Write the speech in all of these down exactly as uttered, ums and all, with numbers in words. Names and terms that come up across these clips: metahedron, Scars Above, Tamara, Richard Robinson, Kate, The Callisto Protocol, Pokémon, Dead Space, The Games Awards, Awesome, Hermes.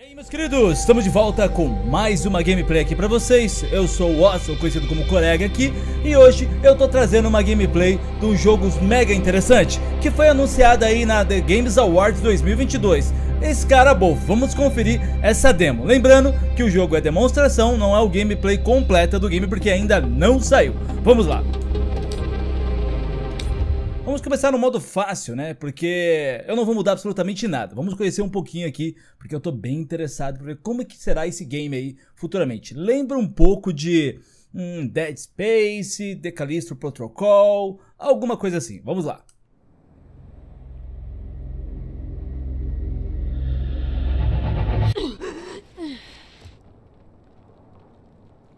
E aí, meus queridos, estamos de volta com mais uma gameplay aqui pra vocês. Eu sou o Awesome, conhecido como colega aqui, e hoje eu tô trazendo uma gameplay de um jogo mega interessante que foi anunciado aí na The Games Awards dois mil e vinte e dois. Esse cara bom, vamos conferir essa demo. Lembrando que o jogo é demonstração, não é o gameplay completa do game, porque ainda não saiu. Vamos lá. Vamos começar no modo fácil, né? Porque eu não vou mudar absolutamente nada. Vamos conhecer um pouquinho aqui, porque eu tô bem interessado para ver como é que será esse game aí futuramente. Lembra um pouco de hum, Dead Space, The Callisto Protocol, alguma coisa assim. Vamos lá.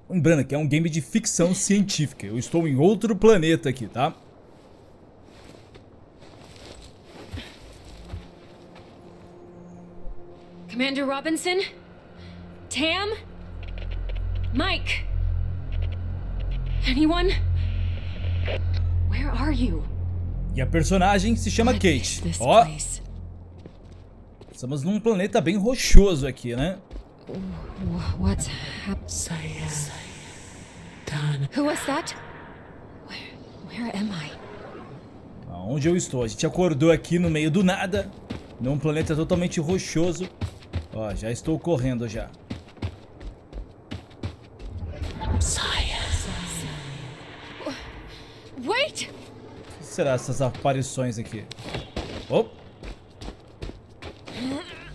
Lembrando que é um game de ficção científica. Eu estou em outro planeta aqui, tá? Commander Robinson? Tam? Mike? Anyone? Where are you? E a personagem se chama Kate. Ó. Estamos num planeta bem rochoso aqui, né? What's happening? Who was that? Where, where am I? Aonde eu estou? A gente acordou aqui no meio do nada, num planeta totalmente rochoso. Ó, oh, já estou correndo já. Wait! O que será essas aparições aqui? Oh.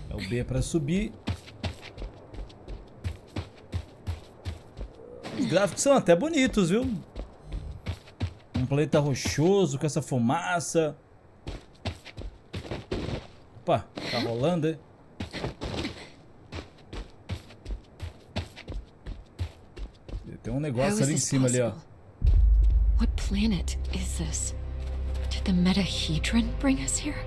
É o B para subir. Os gráficos são até bonitos, viu? Um planeta rochoso com essa fumaça. Opa, tá rolando, hein? Tem um negócio ali em cima ali, ó. What planet is this? Did the metahedron bring us here?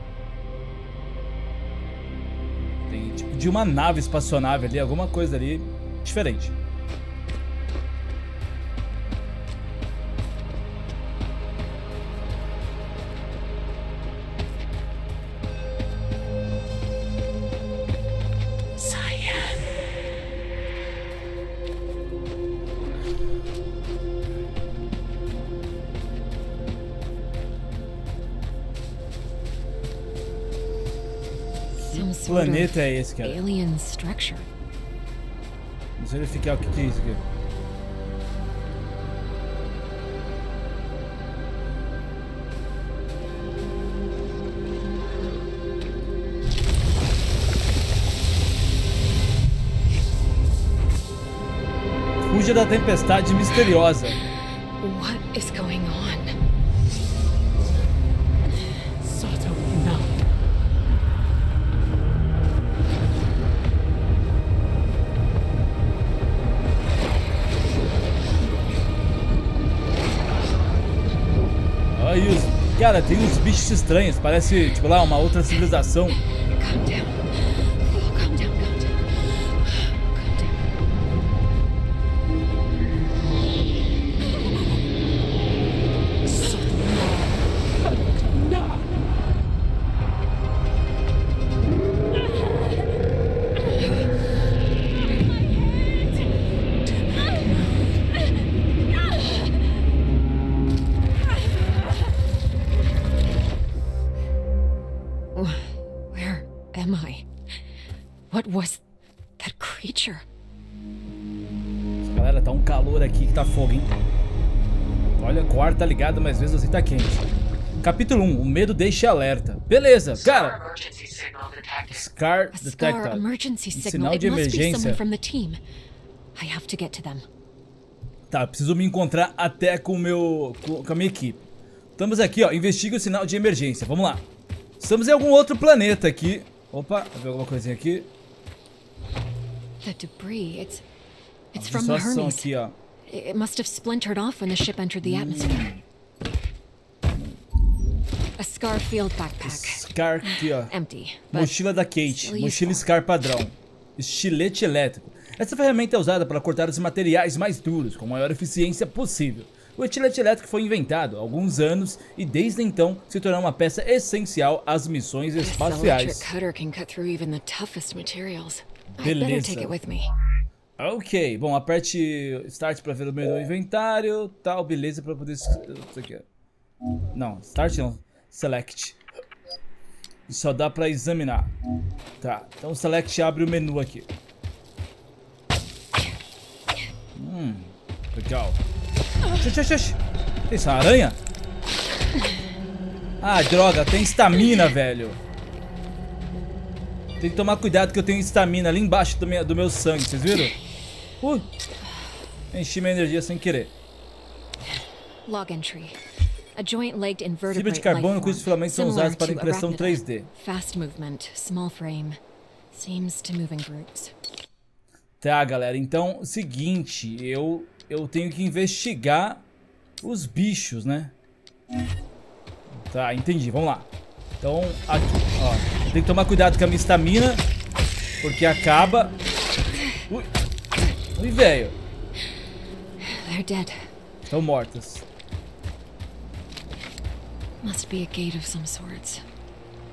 Tem tipo de uma nave espaçonave ali, alguma coisa ali diferente. Que planeta é esse, cara? Alien structure. Vamos verificar o que é isso aqui. Fuja da tempestade misteriosa. What is going on? Cara, tem uns bichos estranhos, parece, tipo lá, uma outra civilização. Galera, tá um calor aqui que tá fogo, hein? Olha, o ar tá ligado, mas às vezes assim tá quente. Capítulo um, o medo deixa alerta. Beleza, cara. Scar detected. Um sinal de emergência. Tá, preciso me encontrar até com o meu, com a minha equipe. Estamos aqui, ó, investiga o sinal de emergência. Vamos lá. Estamos em algum outro planeta aqui. Opa, vai ver alguma coisinha aqui. The debris, it's it's from the Hermes. Aqui, ó. It must have splintered off when the ship entered the atmosphere. A Scar field backpack. Scar aqui, ó. Empty. Mochila da Kate, mochila Scar padrão. Estilete elétrico. Essa ferramenta é usada para cortar os materiais mais duros com a maior eficiência possível. O estilete elétrico foi inventado há alguns anos e desde então se tornou uma peça essencial às missões espaciais. Beleza. Ok, bom, aperte Start pra ver o meu inventário, tal, beleza, pra poder... Não, Start não, Select. E só dá pra examinar. Tá, então Select abre o menu aqui. Hum, legal. Xuxa, xuxa. Tem essa aranha? Ah, droga, tem estamina, velho. Tem que tomar cuidado que eu tenho estamina ali embaixo do meu, do meu sangue, vocês viram? Uh, enchi minha energia sem querer. Fibra de carbono cujos filamentos são usados para impressão três D. Tá, galera, então, seguinte, eu, eu tenho que investigar os bichos, né? Tá, entendi, vamos lá. Então, aqui, ó, tem que tomar cuidado com a minha estamina, porque acaba. Ui, ui, velho. Estão mortas. Must be a gate of some sorts,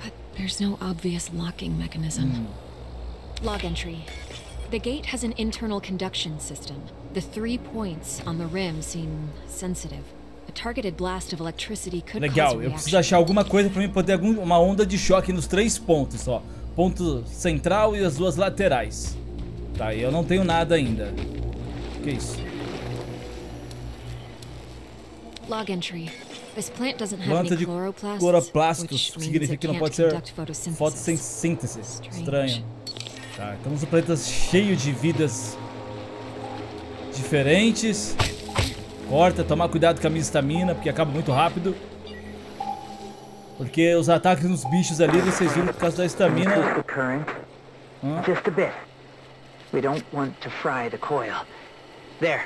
but there's no obvious locking mechanism. Log entry. The gate has an internal conduction system. The three points on the rim seem sensitive. Legal, eu preciso achar alguma coisa pra mim poder algum, uma onda de choque nos três pontos, ó. Ponto central e as duas laterais. Tá, e eu não tenho nada ainda. Que isso? Log entry. This plant doesn't have any chloroplasts, cloroplastos, que significa que não pode ser fotossíntese. Estranho. Tá, estamos no planeta cheio de vidas diferentes. Corta, tomar cuidado com a minha estamina, porque acaba muito rápido. Porque os ataques nos bichos ali, vocês viram, por causa da estamina. Ah. Vera,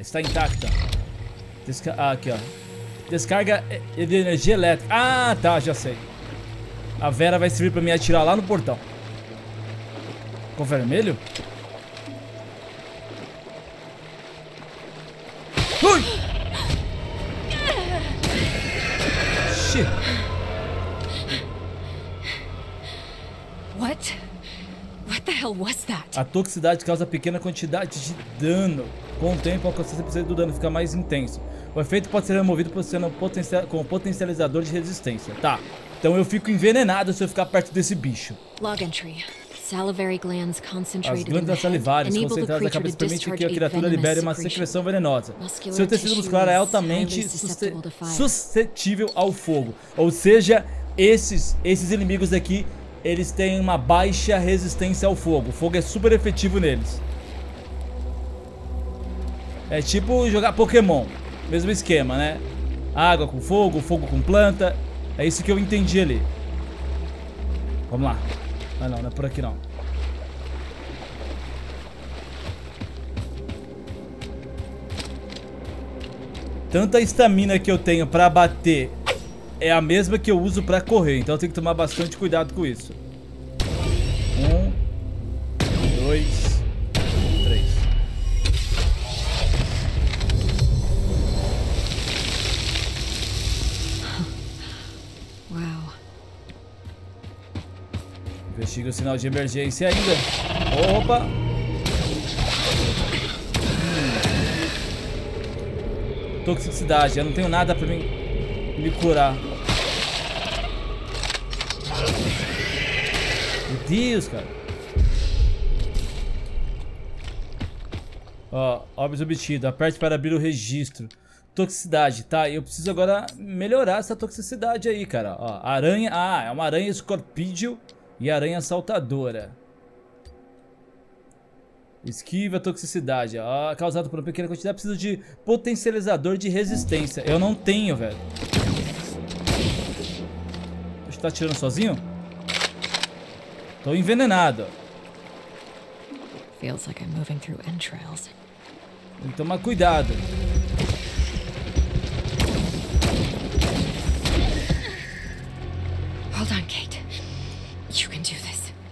está intacta. Desca ah, aqui, ó. Descarga de energia elétrica. Ah, tá, já sei. A Vera vai servir pra me atirar lá no portão. Ficou vermelho? Ui! Shit. What? What the hell was that? A toxicidade causa pequena quantidade de dano. Com o tempo, a consistência do dano fica mais intenso. O efeito pode ser removido com um potencializador de resistência. Tá, então eu fico envenenado se eu ficar perto desse bicho. Log entry. Salivary glands concentrated. As glândulas salivares concentradas na cabeça permitem que a criatura libere uma secreção venenosa. Seu tecido muscular é altamente suscetível ao fogo. Ou seja, esses, esses inimigos aqui, eles têm uma baixa resistência ao fogo. O fogo é super efetivo neles. É tipo jogar Pokémon. Mesmo esquema, né? Água com fogo, fogo com planta. É isso que eu entendi ali. Vamos lá. Ah, não, não é por aqui não. Tanta estamina que eu tenho pra bater é a mesma que eu uso pra correr. Então eu tenho que tomar bastante cuidado com isso. Um, dois... Chega o sinal de emergência ainda. Opa! Hum. Toxicidade, eu não tenho nada pra mim me curar. Meu Deus, cara. Ó, óbvio obtido. Aperte para abrir o registro. Toxicidade, tá? Eu preciso agora melhorar essa toxicidade aí, cara. Ó, aranha. Ah, é uma aranha escorpídeo. E aranha saltadora. Esquiva a toxicidade. Ah, causado por uma pequena quantidade. Preciso de potencializador de resistência. Eu não tenho, velho. Você tá atirando sozinho? Tô envenenado. Feels like I'm moving through entrails. Tem que tomar cuidado. Hold on, Kate.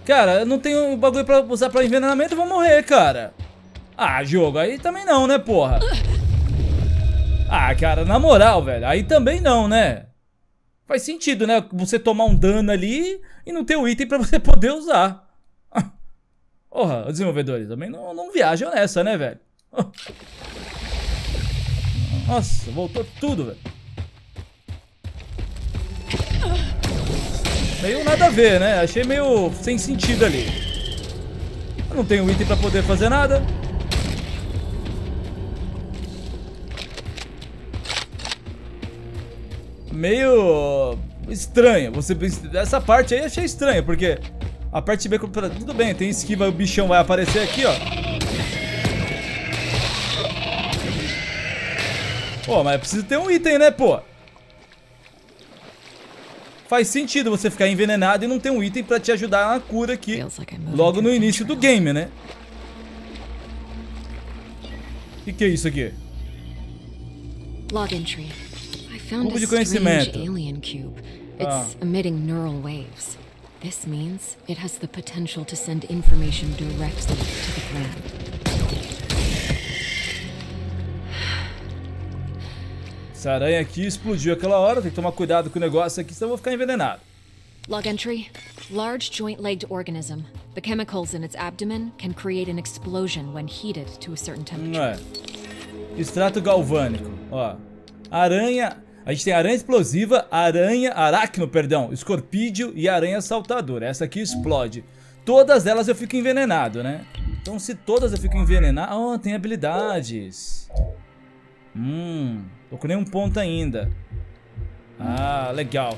Cara, eu não tenho bagulho pra usar pra envenenamento, eu vou morrer, cara. Ah, jogo, aí também não, né, porra? Ah, cara, na moral, velho, aí também não, né? Faz sentido, né? Você tomar um dano ali e não ter o item pra você poder usar. Porra, os desenvolvedores também não, não viajam nessa, né, velho? Nossa, voltou tudo, velho. Meio nada a ver, né? Achei meio sem sentido ali. Eu não tenho item pra poder fazer nada. Meio estranha. Você... Essa parte aí eu achei estranha, porque a parte B... Tudo bem, tem esquiva, o bichão vai aparecer aqui, ó. Pô, mas precisa ter um item, né, pô? Faz sentido você ficar envenenado e não ter um item pra te ajudar na cura aqui logo no início do game, né? O que, que é isso aqui? Log entry. Cubo de conhecimento. Ah. Essa aranha aqui explodiu aquela hora, tem que tomar cuidado com o negócio aqui, senão eu vou ficar envenenado. Log entry: large joint-legged organism. The chemicals in its abdomen can create an explosion when heated to a certain temperature. É. Extrato galvânico. Ó. Aranha. A gente tem aranha explosiva, aranha, aracno, perdão, escorpídeo e aranha saltadora. Essa aqui explode. Todas elas eu fico envenenado, né? Então se todas eu fico envenenado... Oh, tem habilidades. Hum, tô com nenhum ponto ainda. Ah, legal.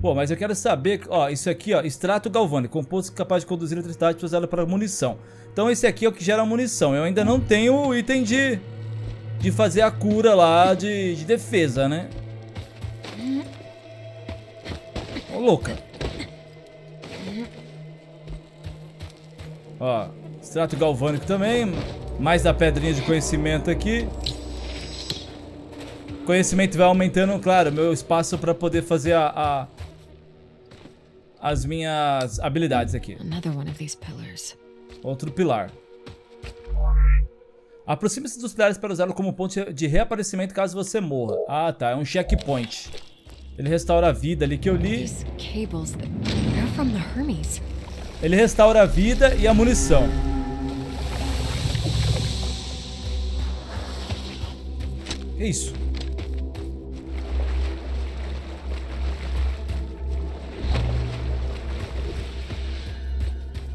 Pô, mas eu quero saber... Ó, isso aqui, ó, extrato galvânico, composto capaz de conduzir eletricidade e usá-la para munição. Então esse aqui é o que gera munição. Eu ainda não tenho o item de... De fazer a cura lá de, de defesa, né? Ô, louca. Ó, extrato galvânico também. Mais da pedrinha de conhecimento aqui. Conhecimento vai aumentando, claro, meu espaço pra poder fazer a... a as minhas habilidades aqui. Outro pilar. Aproxime-se dos pilares para usá-lo como ponto de reaparecimento caso você morra. Ah, tá. É um checkpoint. Ele restaura a vida ali que eu li. Ele restaura a vida e a munição. Que isso?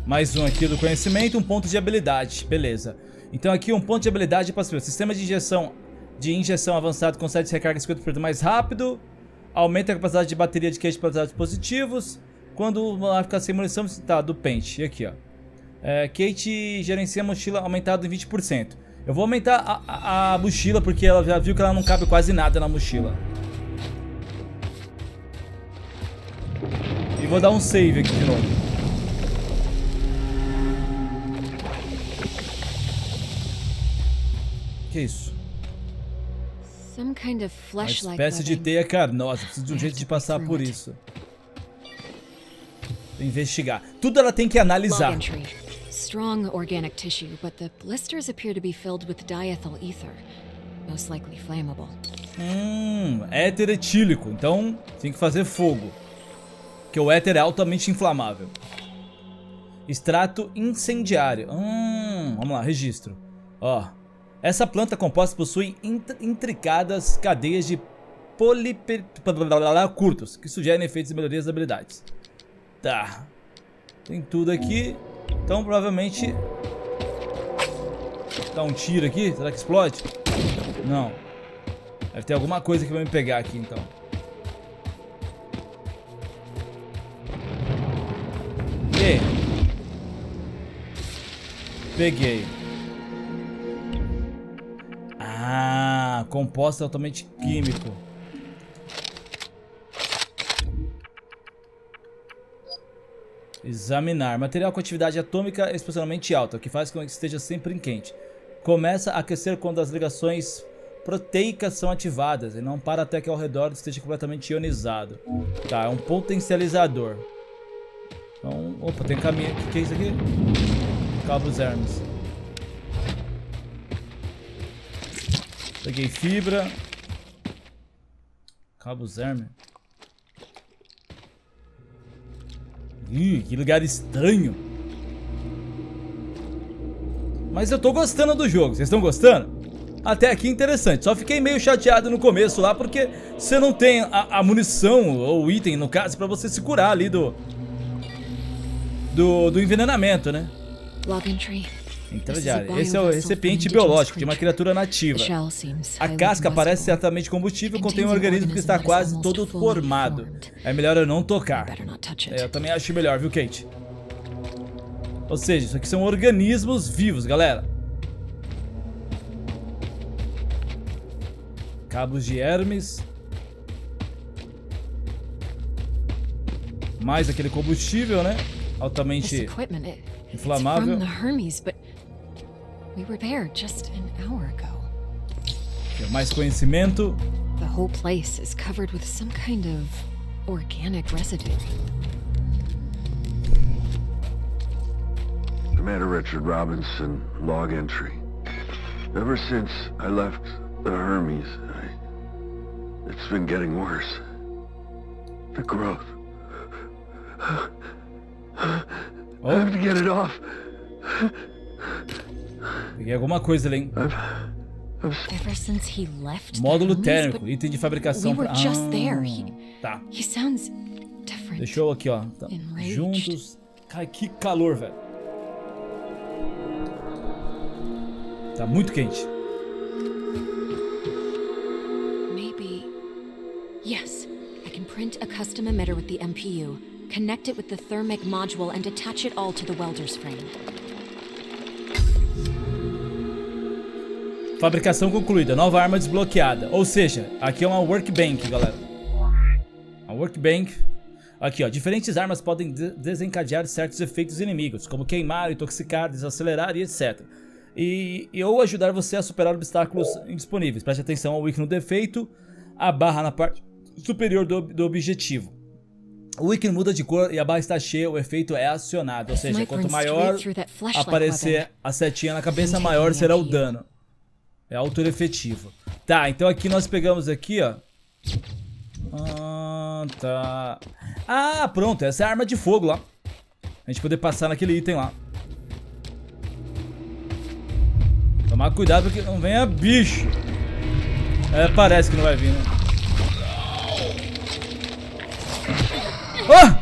Mais um aqui do conhecimento, um ponto de habilidade. Beleza. Então aqui um ponto de habilidade passivo. Sistema de injeção de injeção avançado consegue recarga cinquenta por cento mais rápido. Aumenta a capacidade de bateria de queijo para usar dispositivos. Quando o malar ficar sem munição, tá, do pente. E aqui, ó. É, Kate gerencia a mochila aumentada em vinte por cento. Eu vou aumentar a, a, a mochila porque ela já viu que ela não cabe quase nada na mochila. E vou dar um save aqui de novo. Que isso? Uma espécie de teia carnosa. Preciso de um jeito de passar por isso. Investigar. Tudo ela tem que analisar. Strong organic tissue, but the blisters appear to be filled with diethyl ether, most likely flammable. Hum, éter etílico. Então tem que fazer fogo, porque o éter é altamente inflamável. Extrato incendiário. Hum, vamos lá, registro. Ó. Essa planta composta possui int intricadas cadeias de poliper... curtos, que sugerem efeitos e melhorias das habilidades. Tá. Tem tudo aqui. Então provavelmente... Dá um tiro aqui. Será que explode? Não. Deve ter alguma coisa que vai me pegar aqui então. E... Peguei. Ah, composto altamente químico. Examinar. Material com atividade atômica excepcionalmente alta, o que faz com que esteja sempre em quente. Começa a aquecer quando as ligações proteicas são ativadas e não para até que ao redor esteja completamente ionizado. Tá, é um potencializador. Então, opa, tem caminho aqui. O que é isso aqui? Cabos Hermes. Peguei fibra. Cabos Hermes. Ih, que lugar estranho. Mas eu tô gostando do jogo. Vocês estão gostando? Até aqui interessante. Só fiquei meio chateado no começo lá, porque você não tem a, a munição, ou o item no caso, pra você se curar ali do Do, do envenenamento, né? Entra de área. Esse é o recipiente biológico de uma criatura nativa. A casca parece altamente combustível, contém um organismo que está quase todo formado. É melhor eu não tocar. É, eu também acho melhor, viu, Kate? Ou seja, isso aqui são organismos vivos, galera. Cabos de Hermes. Mais aquele combustível, né? Altamente inflamável. Mais conhecimento. Commander Richard Robinson, log entry. Ever since I left the Hermes, I... it's been getting worse. The growth. Oh. I have to get it off. Peguei alguma coisa ali, hein? Ever since he left módulo térmico, item de fabricação. We ah, tá. He sounds different. Deixou aqui, ó. Tá. Juntos. Cara, que calor, velho. Tá muito quente. Maybe. Yes, I can print a custom emitter with the M P U. Connect it with the thermic module and attach it all to the welder's frame. Fabricação concluída, nova arma desbloqueada. Ou seja, aqui é uma workbench, galera. A workbench. Aqui, ó, diferentes armas podem de desencadear certos efeitos inimigos, como queimar, intoxicar, desacelerar e etcétera. E, e ou ajudar você a superar obstáculos indisponíveis. Preste atenção ao ícone do defeito, a barra na parte superior do, do objetivo. O ícone muda de cor e a barra está cheia, o efeito é acionado. Ou seja, quanto maior aparecer a setinha na cabeça, maior será o dano. É auto-efetivo. Tá, então aqui nós pegamos aqui, ó. Ah, tá. Ah, pronto, essa é a arma de fogo lá. A gente poder passar naquele item lá. Tomar cuidado porque não venha bicho. É, parece que não vai vir, né? Ah!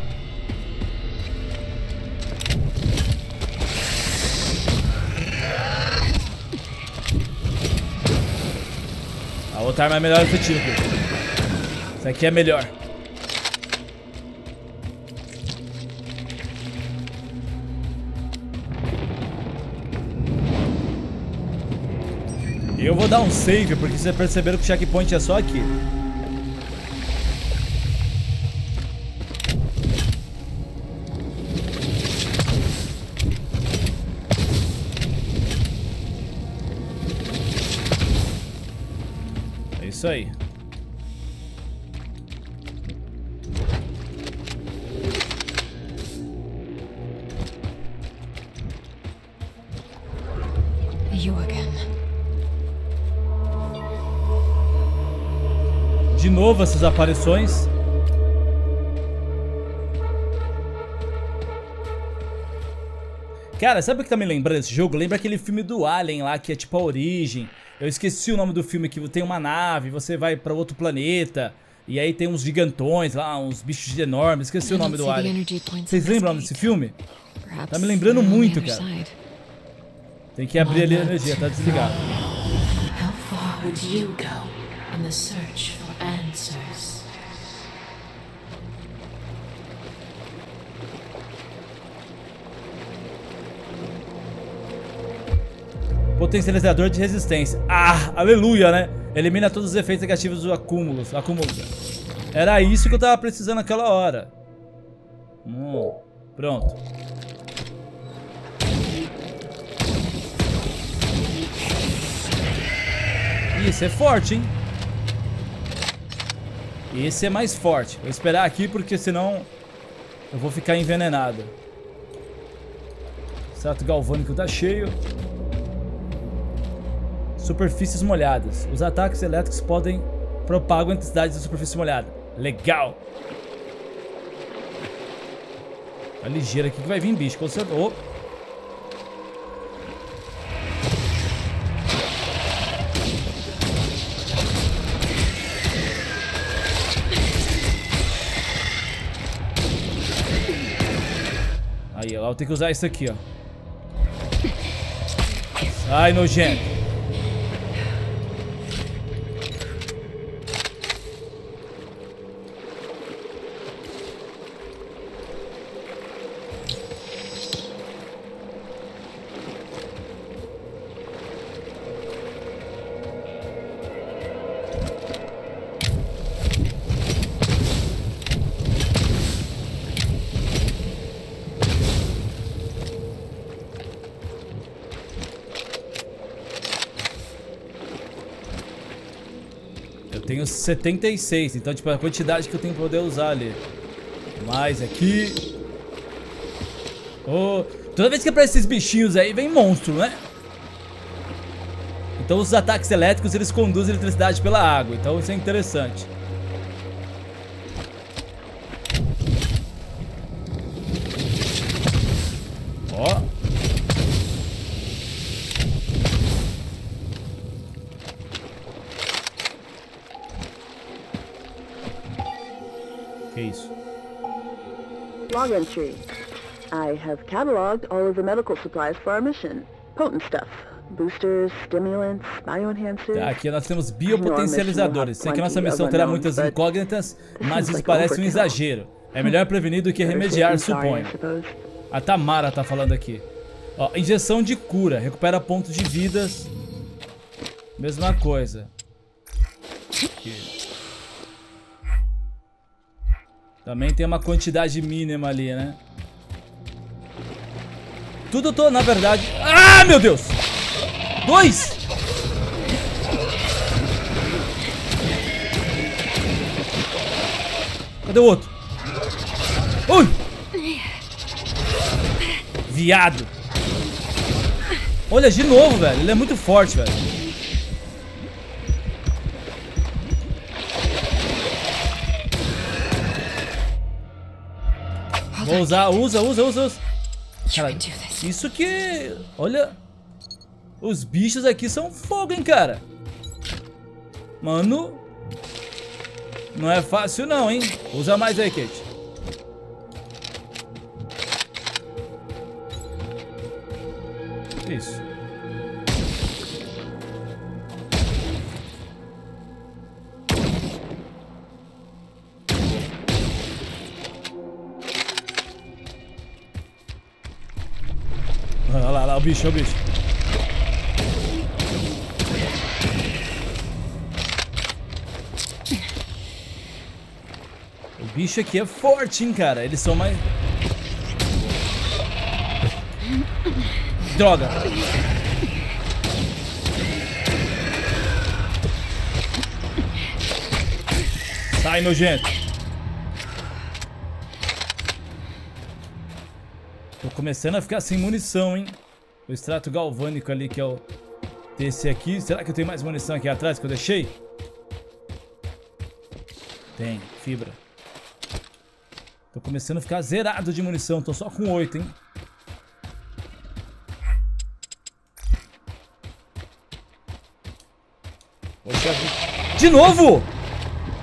A outra arma é melhor do que o tiro. Isso aqui é melhor. Eu vou dar um save, porque vocês perceberam que o checkpoint é só aqui. Isso aí. De novo essas aparições. Cara, sabe o que tá me lembrando esse jogo? Lembra aquele filme do Alien lá, que é tipo a origem. Eu esqueci o nome do filme, que tem uma nave, você vai pra outro planeta, e aí tem uns gigantões lá, uns bichos enormes, esqueci o nome do Alien. Vocês lembram desse filme? Tá me lembrando muito, cara. Tem que abrir ali a energia, tá desligado. Potencializador de resistência. Ah, aleluia, né? Elimina todos os efeitos negativos do acúmulo. acúmulo. Era isso que eu tava precisando naquela hora. Hum, pronto. Isso é forte, hein? Esse é mais forte. Vou esperar aqui porque senão Eu vou ficar envenenado. Extrato galvânico tá cheio. Superfícies molhadas. Os ataques elétricos podem propagar entidades da superfície molhada. Legal. Tá ligeiro aqui que vai vir bicho. Você... Oh. Aí, ó, eu tenho que usar isso aqui, ó. Sai, nojento. Tenho setenta e seis, então tipo a quantidade que eu tenho pra poder usar ali. Mais aqui. Oh, toda vez que aparece esses bichinhos aí, vem monstro, né? Então os ataques elétricos, eles conduzem eletricidade pela água, então isso é interessante. Ó. Oh. Log entry. I have cataloged all of the medical supplies for our mission. Potent stuff. Boosters, stimulants, bioenhancers. Tá, aqui nós temos biopotencializadores. Sei que nossa missão terá muitas incógnitas, mas isso parece um exagero. É melhor prevenir do que remediar, suponho. A Tamara tá falando aqui. Ó, injeção de cura. Recupera pontos de vidas. Mesma coisa. Aqui. Também tem uma quantidade mínima ali, né? Tudo eu tô, na verdade... Ah, meu Deus! Dois! Cadê o outro? Ui! Viado! Olha, de novo, velho. Ele é muito forte, velho. Vou usar, usa, usa, usa, usa. Cara, isso que... Olha. Os bichos aqui são fogo, hein, cara. Mano. Não é fácil não, hein. Usa mais aí, Kate. Isso. Olha lá, olha lá, o bicho, olha o bicho. O bicho aqui é forte, hein, cara. Eles são mais... Droga. Sai, nojento. Começando a ficar sem munição, hein? O extrato galvânico ali, que é o desse aqui. Será que eu tenho mais munição aqui atrás que eu deixei? Tem, fibra. Tô começando a ficar zerado de munição. Tô só com oito, hein? De novo?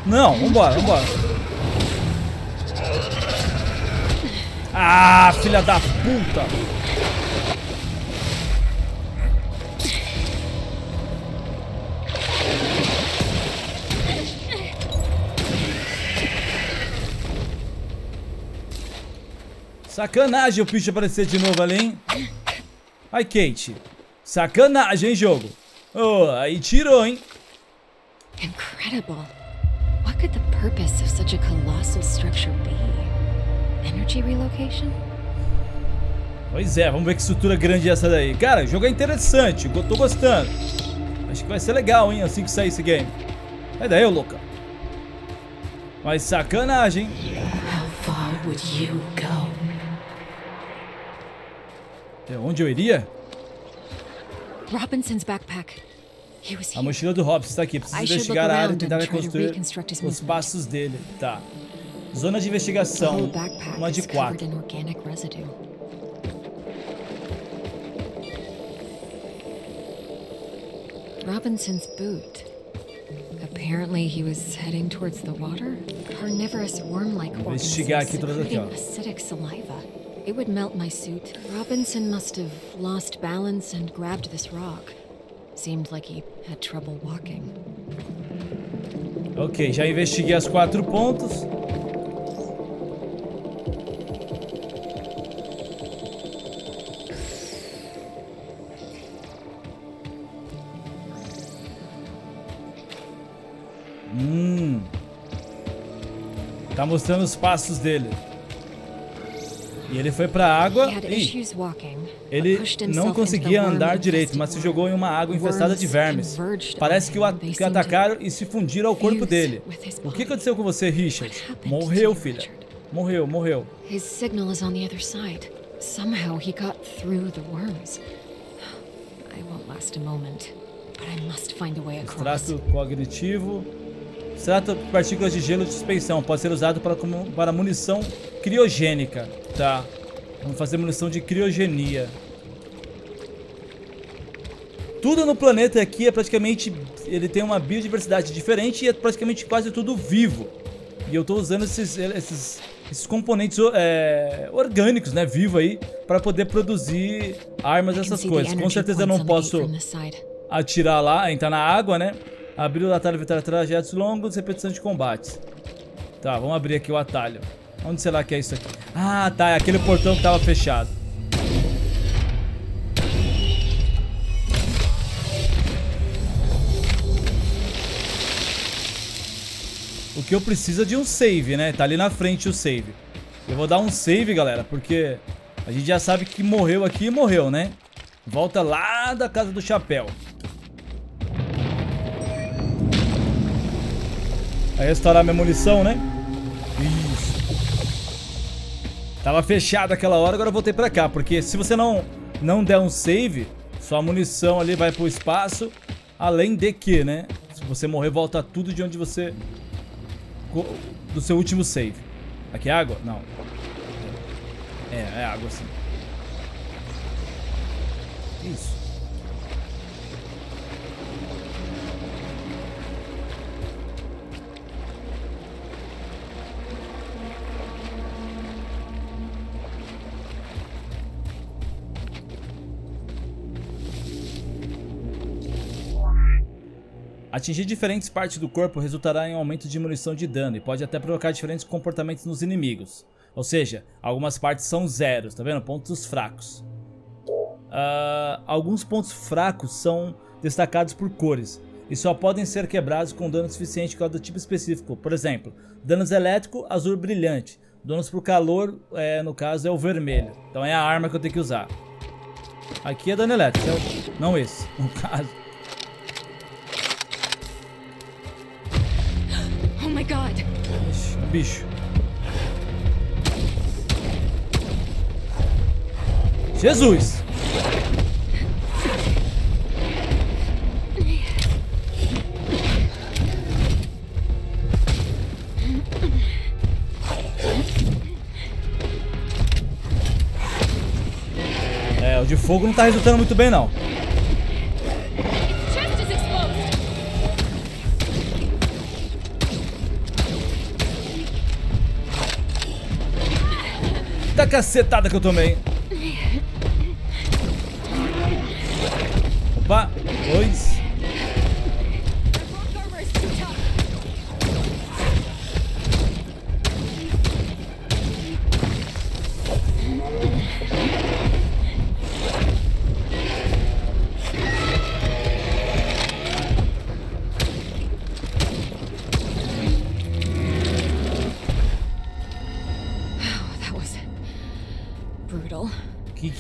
Não, vambora, vambora. Ah, filha da puta! Sacanagem o bicho aparecer de novo ali, hein? Ai, Kate. Sacanagem, hein, jogo? Oh, aí tirou, hein? Incredible. What could the purpose of such a colossal structure be? Energy relocation? Pois é, vamos ver que estrutura grande é essa daí. Cara, o jogo é interessante, eu tô gostando. Acho que vai ser legal, hein, assim que sair esse game. Sai daí, ô louca. Mas sacanagem, hein? would you go? É onde eu iria? Robinson's backpack. He was here. A mochila do Robson está aqui. Preciso investigar a área e tentar reconstruir os passos dele. Tá. Zona de investigação. Uma de quatro. Robinson's boot. Apparently he was heading towards the water. Carnivorous worm-like organisms secreting acidic saliva. It would melt my suit. Robinson must have lost balance and grabbed this rock. Seemed like he had trouble walking. Ok, já investiguei as quatro pontos. Hum. Tá mostrando os passos dele. E ele foi pra água e ele não conseguia andar direito, mas se jogou em uma água infestada de vermes. Parece que o atacaram e se fundiram ao corpo dele. O que aconteceu com você, Richard? Morreu, filha. Morreu, morreu. His signal is on the other side. Somehow he got through the worms. I won't last a moment, but I must find a way across. Extrato cognitivo. Extrato de partículas de gelo de suspensão. Pode ser usado para, para munição criogênica. Tá. Vamos fazer munição de criogenia. Tudo no planeta aqui é praticamente... Ele tem uma biodiversidade diferente e é praticamente quase tudo vivo. E eu estou usando esses, esses, esses componentes é, orgânicos, né? Vivo aí. Para poder produzir armas, essas coisas. Com certeza eu não posso atirar lá, entrar na água, né? Abrir o atalho, evitar trajetos longos, repetição de combates. Tá, vamos abrir aqui o atalho. Onde será que é isso aqui? Ah, tá, é aquele portão que tava fechado. O que eu preciso é de um save, né? Tá ali na frente o save. Eu vou dar um save, galera, porque a gente já sabe que morreu aqui e morreu, né? Volta lá da Casa do Chapéu. Aí restaurar minha munição, né? Isso. Tava fechado aquela hora, agora eu voltei pra cá. Porque se você não, não der um save, sua munição ali vai pro espaço. Além de que, né? Se você morrer, volta tudo de onde você... Do seu último save. Aqui é água? Não. É, é água sim. Isso. Atingir diferentes partes do corpo resultará em um aumento de munição de dano e pode até provocar diferentes comportamentos nos inimigos. Ou seja, algumas partes são zeros, tá vendo? Pontos fracos. Uh, alguns pontos fracos são destacados por cores e só podem ser quebrados com dano suficiente para o tipo específico. Por exemplo, danos elétrico, azul brilhante. Danos por calor, é, no caso, é o vermelho. Então é a arma que eu tenho que usar. Aqui é dano elétrico, não esse, no caso. Bicho. Jesus. É, o de fogo não tá resultando muito bem não. Da cacetada que eu tomei. Opa, dois.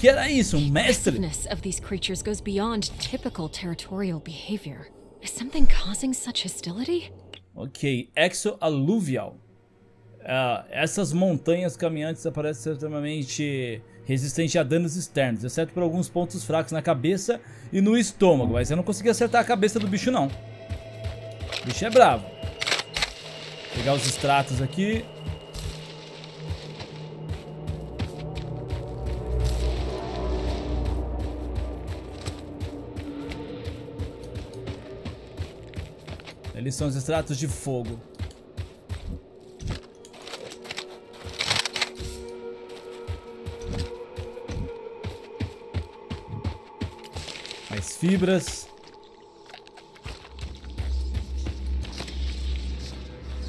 Que era isso, um mestre? Of these creatures goes beyond typical territorial behavior. Is something causing such hostility? Ok, exoalluvial. Uh, essas montanhas caminhantes aparecem extremamente resistentes a danos externos, exceto por alguns pontos fracos na cabeça e no estômago. Mas eu não consegui acertar a cabeça do bicho, não. O bicho é bravo. Vou pegar os extratos aqui. Eles são os extratos de fogo. Fibras.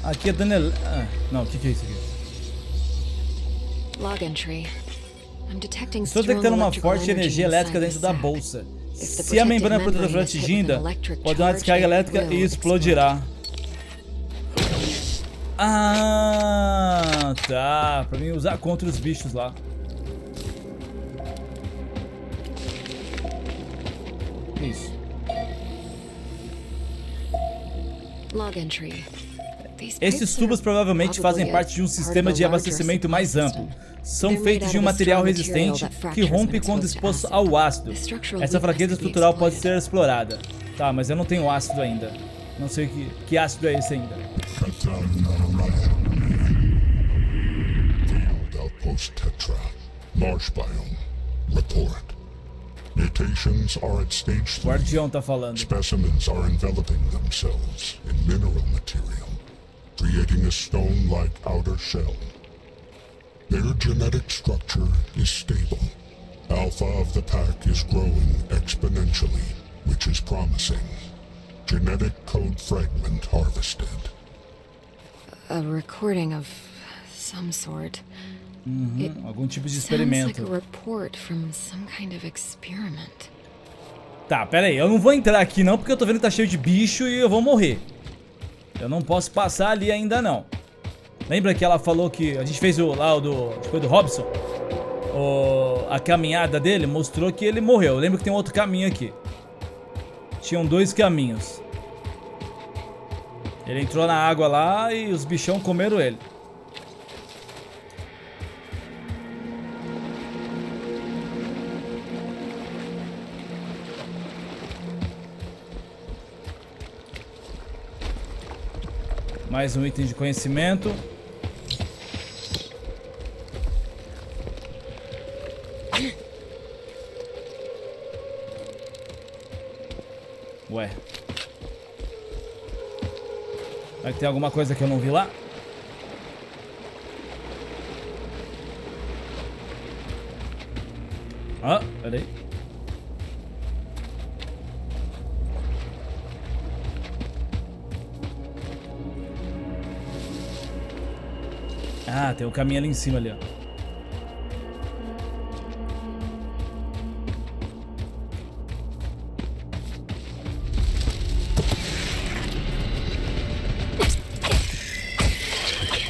Aqui é Daniel. Ah, não, o que, que é isso aqui? Log entry. I'm detecting Estou detectando uma forte energia elétrica dentro da bolsa. Se a membrana protetora atingida, pode dar uma descarga elétrica e explodirá. Ah, tá. Pra mim usar contra os bichos lá. Isso. Esses tubos provavelmente fazem parte de um sistema de abastecimento mais amplo. São feitos de um material resistente que rompe quando exposto ao ácido. Essa fraqueza estrutural pode ser explorada. Tá, mas eu não tenho ácido ainda. Não sei que, que ácido é esse ainda. Mutations are at stage three. Guardião tá falando. Specimens are enveloping themselves in mineral material, creating a stone-like outer shell. Their genetic structure is stable. Alpha of the pack is growing exponentially, which is promising. Genetic code fragment harvested. A recording of some sort. Uhum, algum tipo de experimento. Tá, pera aí, eu não vou entrar aqui não, porque eu tô vendo que tá cheio de bicho e eu vou morrer. Eu não posso passar ali ainda não. Lembra que ela falou que a gente fez o, lá o do, acho que foi do Robson? O, a caminhada dele mostrou que ele morreu. Eu lembro que tem um outro caminho aqui. Tinham dois caminhos. Ele entrou na água lá e os bichão comeram ele. Mais um item de conhecimento. Ué. Será que tem alguma coisa que eu não vi lá? Ah, peraí. Ah, tem um caminho ali em cima, ali, ó.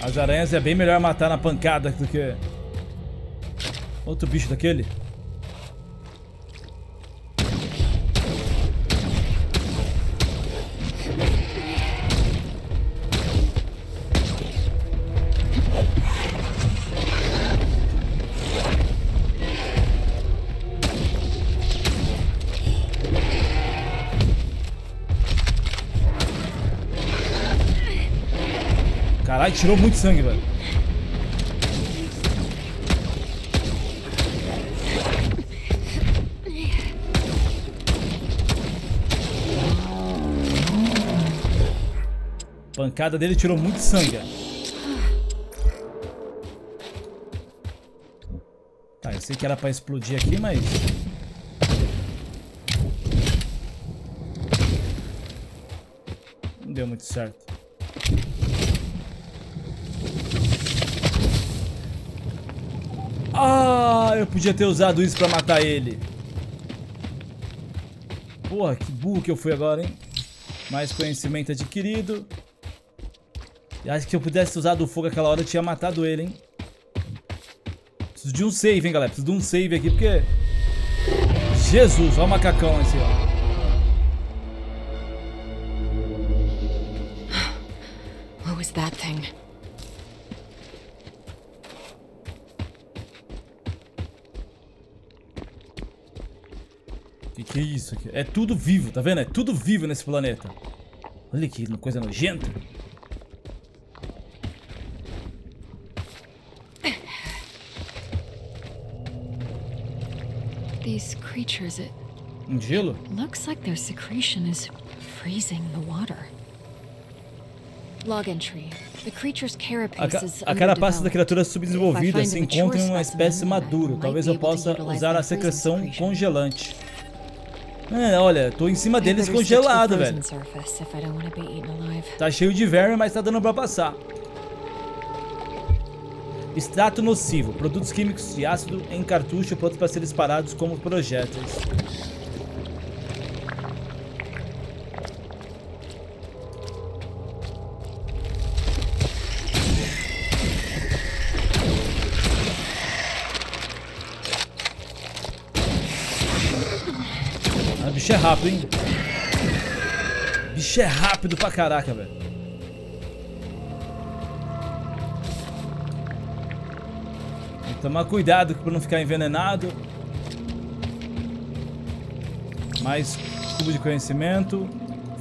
As aranhas é bem melhor matar na pancada do que... outro bicho daquele. Ai, tirou muito sangue, velho. Pancada dele tirou muito sangue. Tá, eu sei que era pra explodir aqui, mas... não deu muito certo. Ah, eu podia ter usado isso pra matar ele. Porra, que burro que eu fui agora, hein? Mais conhecimento adquirido. E acho que se eu pudesse ter usado o fogo aquela hora, eu tinha matado ele, hein? Preciso de um save, hein, galera? Preciso de um save aqui, porque... Jesus, olha o macacão esse, ó. O que foi aquilo? isso aqui. É tudo vivo, tá vendo? É tudo vivo nesse planeta. Olha que coisa nojenta. These creatures, it um gelo? Looks like their secretion is freezing the water. Log entry. The creature's carapace is a carapace da criatura subdesenvolvida se encontra em uma espécie madura. Talvez eu possa usar a secreção congelante. É, olha, tô em cima deles congelado, velho. Tá cheio de verme, mas tá dando pra passar. Extrato nocivo. Produtos químicos de ácido em cartucho prontos para ser disparados como projéteis. Ah, bicho é rápido, hein? Bicho é rápido pra caraca, velho. Tomar cuidado para não ficar envenenado. Mais cubo de conhecimento.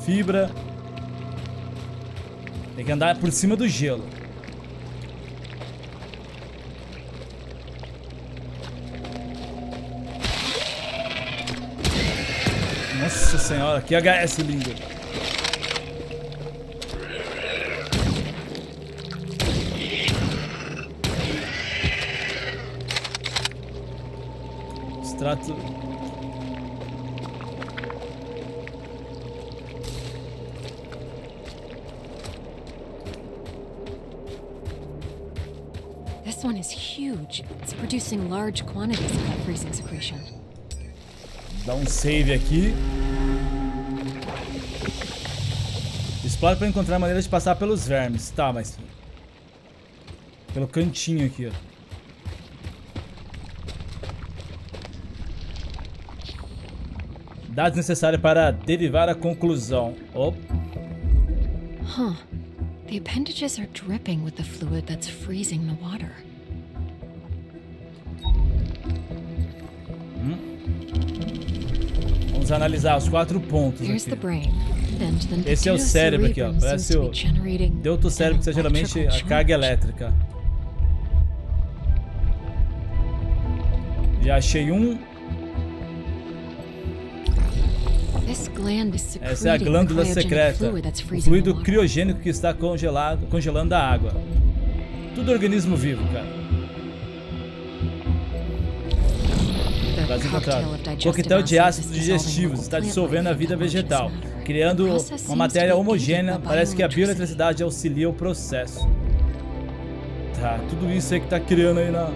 Fibra. Tem que andar por cima do gelo. Nossa senhora, que H S lindo. Extrato. This one is huge. It's producing large quantities of freezing secretion. Dá um save aqui. Explore para encontrar maneiras de passar pelos vermes. Tá, mas pelo cantinho aqui, ó. Dados necessários para derivar a conclusão. Oh. Huh. The appendages are dripping with the fluid that's freezing the water. Hum. Vamos analisar os quatro pontos aqui. Esse é o cérebro aqui, ó. Parece o delto cérebro, que é geralmente a carga elétrica. Já achei um. Essa é a glândula secreta, o fluido criogênico que está congelado, congelando a água. Tudo organismo vivo, cara. Coquetel de ácidos digestivos está dissolvendo a vida vegetal, criando uma matéria homogênea. Parece que a bioeletricidade auxilia o processo. Tá, tudo isso aí que tá criando aí na...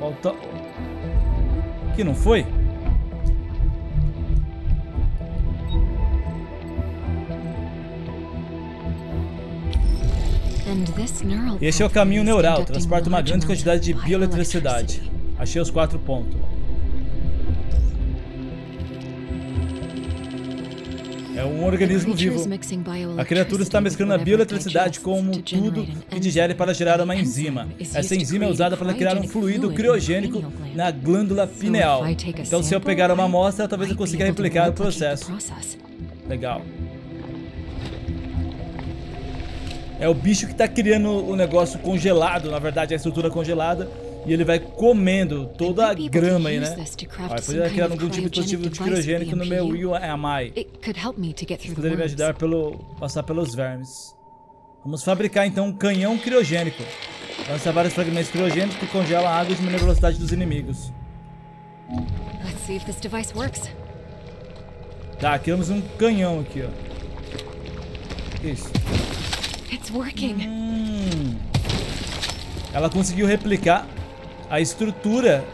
Falta... Que não foi? Este é o caminho neural, transporta uma grande quantidade de bioeletricidade. Achei os quatro pontos. É um organismo vivo. A criatura está mesclando a bioeletricidade com tudo que digere para gerar uma enzima. Essa enzima é usada para criar um fluido criogênico na glândula pineal. Então, se eu pegar uma amostra, talvez eu consiga replicar o processo. Legal. É o bicho que tá criando o negócio congelado, na verdade, a estrutura congelada. E ele vai comendo toda a grama aí, né? Vai poder criar algum tipo de dispositivo criogênico no meu U M I. Isso poderia me ajudar a passar pelos vermes. Vamos fabricar, então, um canhão criogênico. Lança vários fragmentos criogênicos que congelam a água e diminuem a velocidade dos inimigos. Tá, criamos um canhão aqui, ó. Isso. Hum. Ela conseguiu replicar a estrutura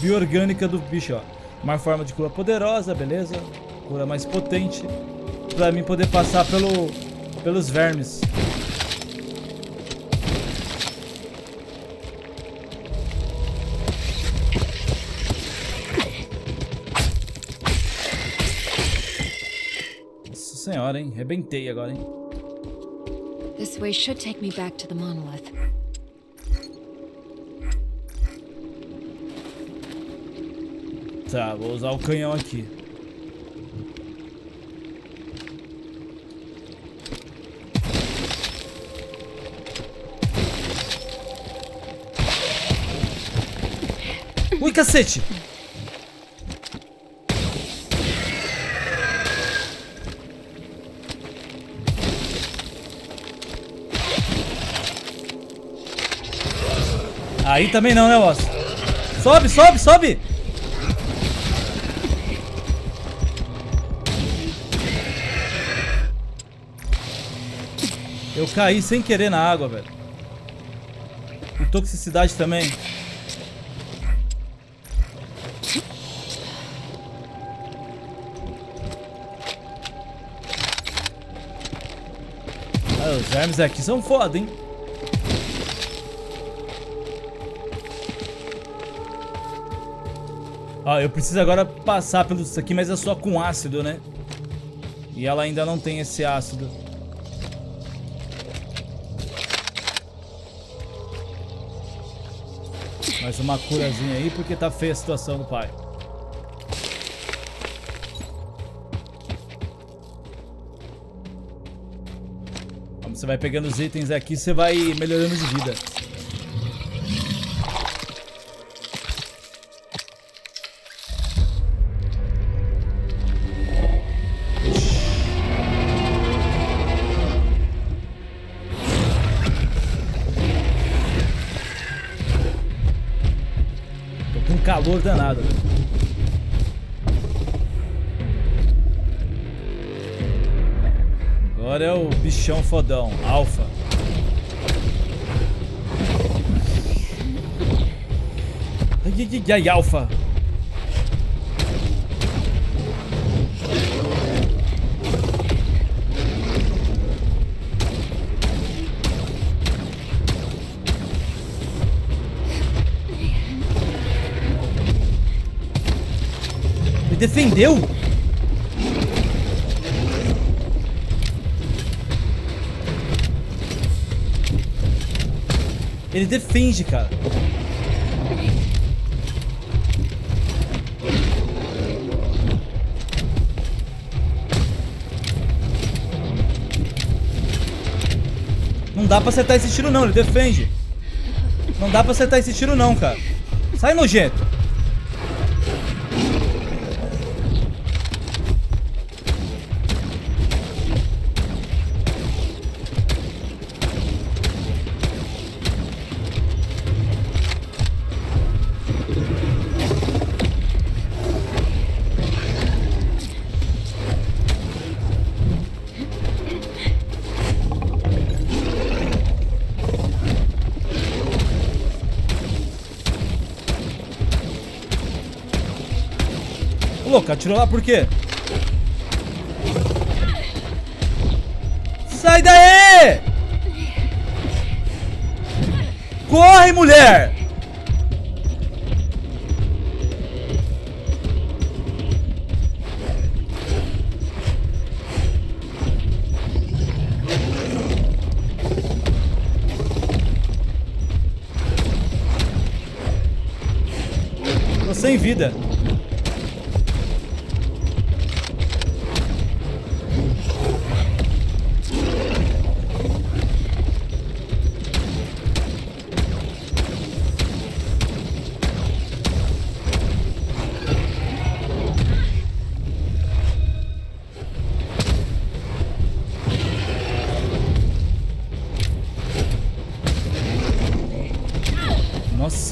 bioorgânica do bicho, ó. Uma forma de cura poderosa, beleza? Cura mais potente pra mim poder passar pelo, pelos vermes. Nossa senhora, hein? Rebentei agora, hein? This way should take me back to the monolith. Tá, vou usar o canhão aqui. Ui, cacete! Aí também não, né, Awesome? Sobe, sobe, sobe! Eu caí sem querer na água, velho. E toxicidade também. Ah, os vermes aqui são foda, hein? Ó, eu preciso agora passar pelo isso aqui, mas é só com ácido, né? E ela ainda não tem esse ácido. Mais uma curazinha aí, porque tá feia a situação do pai. Como você vai pegando os itens aqui, você vai melhorando de vida. Calor danado. Agora é o bichão fodão, alfa. Ai, ai, ai, ai, alfa. Defendeu? Ele defende, cara. Não dá pra acertar esse tiro não, ele defende. Não dá pra acertar esse tiro não, cara. Sai, nojento. Louca, atirou lá por quê? Sai daí! Corre, mulher! Tô sem vida.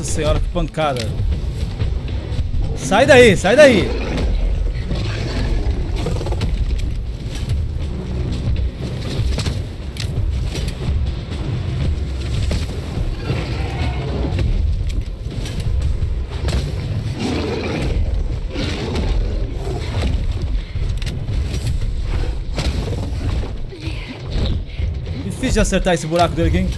Senhora, que pancada. Sai daí, sai daí. Difícil de acertar esse buraco dele aqui, hein?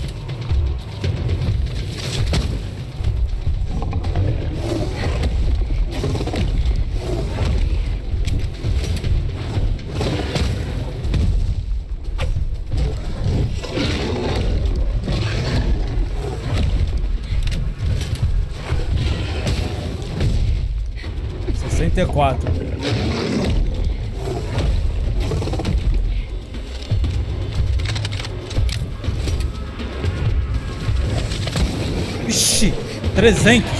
noventa e quatro. Ixi, trezentos.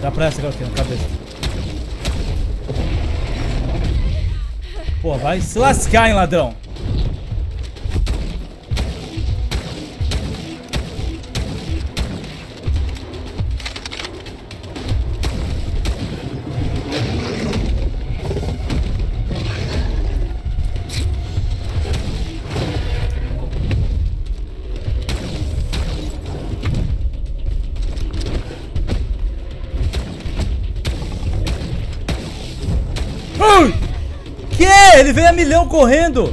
Dá pra essa que eu tenho na cabeça. Pô, vai se lascar, hein, ladrão. Ele veio a milhão correndo.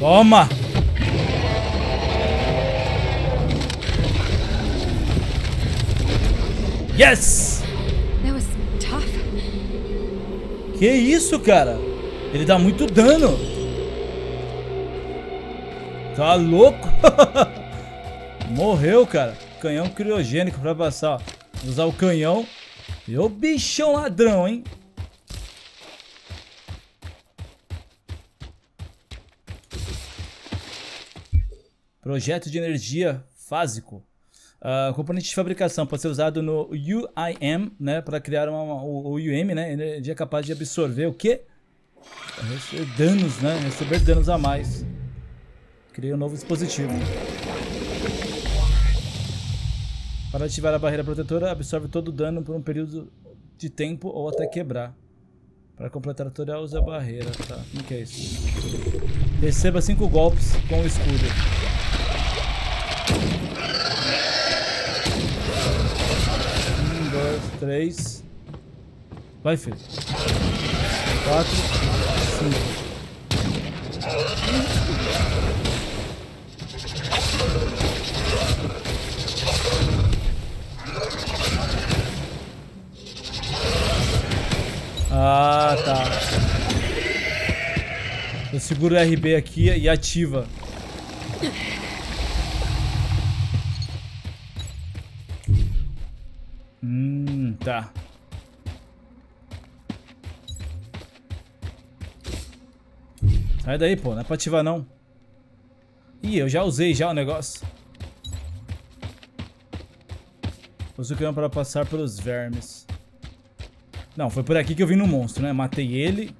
Toma. Yes! Que isso, cara? Ele dá muito dano. Tá louco? Morreu, cara. Canhão criogênico pra passar. Vou usar o canhão. E o bichão ladrão, hein? Projeto de energia fásico. Uh, componente de fabricação pode ser usado no U I M, né, para criar uma, uma, o, o U M, né, energia capaz de absorver o quê? Receber danos, né, receber danos a mais. Criei um novo dispositivo. Para ativar a barreira protetora, absorve todo o dano por um período de tempo ou até quebrar. Para completar o tutorial, usa a barreira, tá? Como que é isso? Receba cinco golpes com o escudo. três. Vai, filho. quatro, cinco. Ah, tá. Eu seguro o R B aqui e ativa. Hum, tá. Sai daí, pô, não é pra ativar não. Ih, eu já usei já o negócio. Usa o canhão para passar pelos vermes. Não, foi por aqui que eu vim no monstro, né? Matei ele.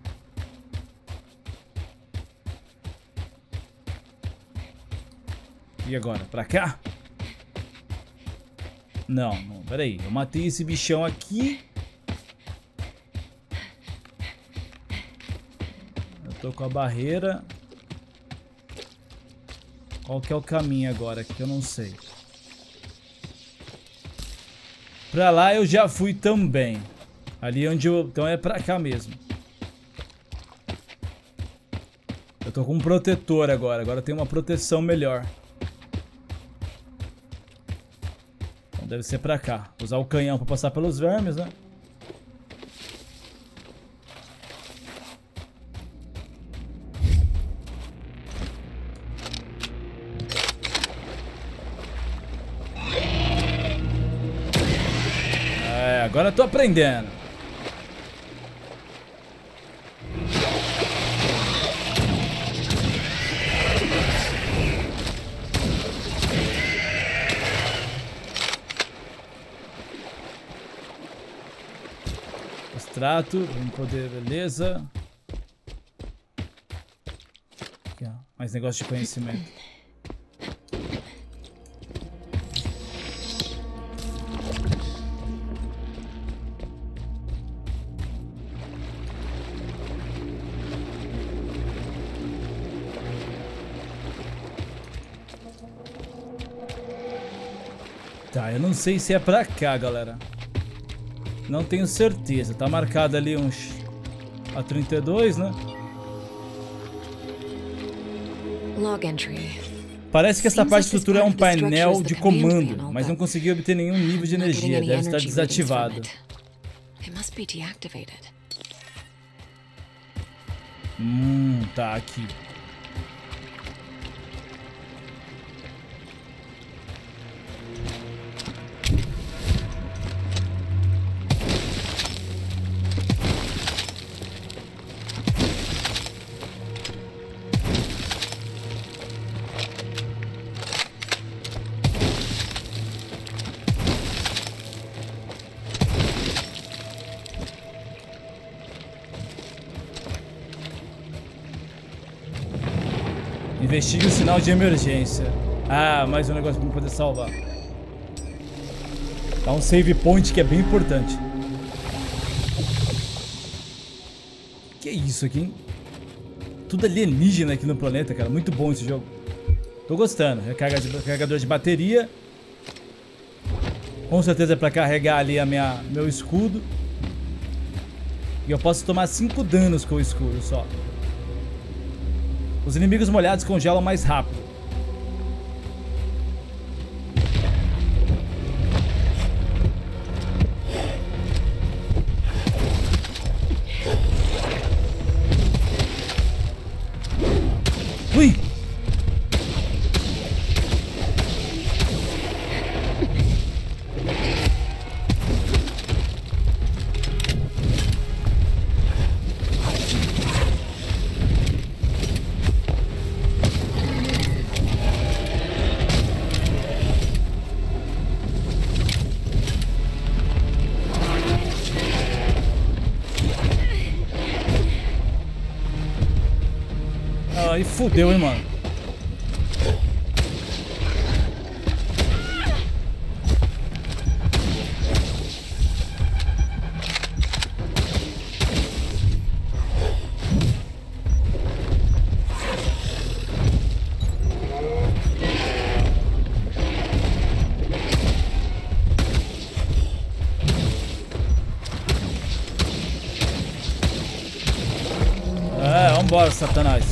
E agora, pra cá? Não, não, peraí, eu matei esse bichão aqui. Eu tô com a barreira. Qual que é o caminho agora, que eu não sei. Pra lá eu já fui também. Ali onde eu... então é pra cá mesmo. Eu tô com um protetor agora, agora eu tenho uma proteção melhor. Deve ser pra cá. Usar o canhão pra passar pelos vermes, né? É, agora eu tô aprendendo. Trato, vamos poder, beleza. Aqui, ó. Mais negócio de conhecimento. Tá, eu não sei se é pra cá, galera. Não tenho certeza, tá marcado ali uns a trinta e dois, né? Parece que essa parte de estrutura é um painel de comando, mas não consegui obter nenhum nível de energia. Deve estar desativado. Hum, tá aqui. Investigue o sinal de emergência. Ah, mais um negócio pra poder salvar. Dá um save point que é bem importante. Que é isso aqui, hein? Tudo alienígena aqui no planeta, cara. Muito bom esse jogo. Tô gostando. Carregador de bateria. Com certeza é pra carregar ali a minha, meu escudo. E eu posso tomar cinco danos com o escudo só. Os inimigos molhados congelam mais rápido. Ui! Aí fudeu, hein, mano. É, vambora, Satanás.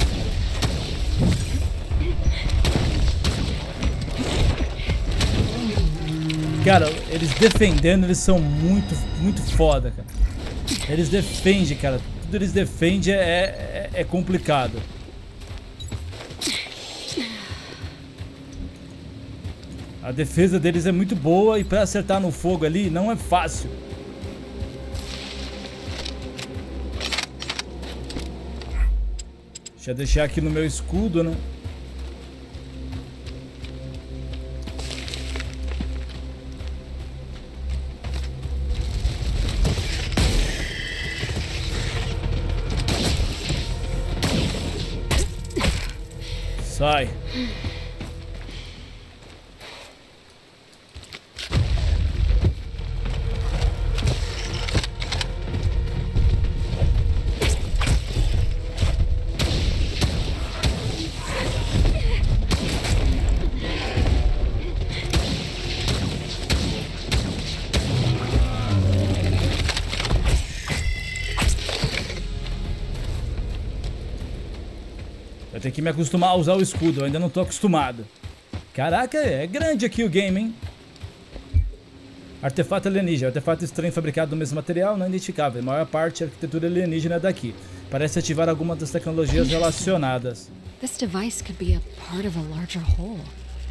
Cara, eles defendendo, eles são muito, muito foda, cara. Eles defendem, cara. Tudo eles defendem é, é, é complicado. A defesa deles é muito boa e pra acertar no fogo ali não é fácil. Deixa eu deixar aqui no meu escudo, né? Sai. Tem que me acostumar a usar o escudo, eu ainda não tô acostumado. Caraca, é grande aqui o game, hein? Artefato alienígena, artefato estranho fabricado do mesmo material, não identificável. A maior parte da arquitetura alienígena é daqui. Parece ativar algumas das tecnologias relacionadas.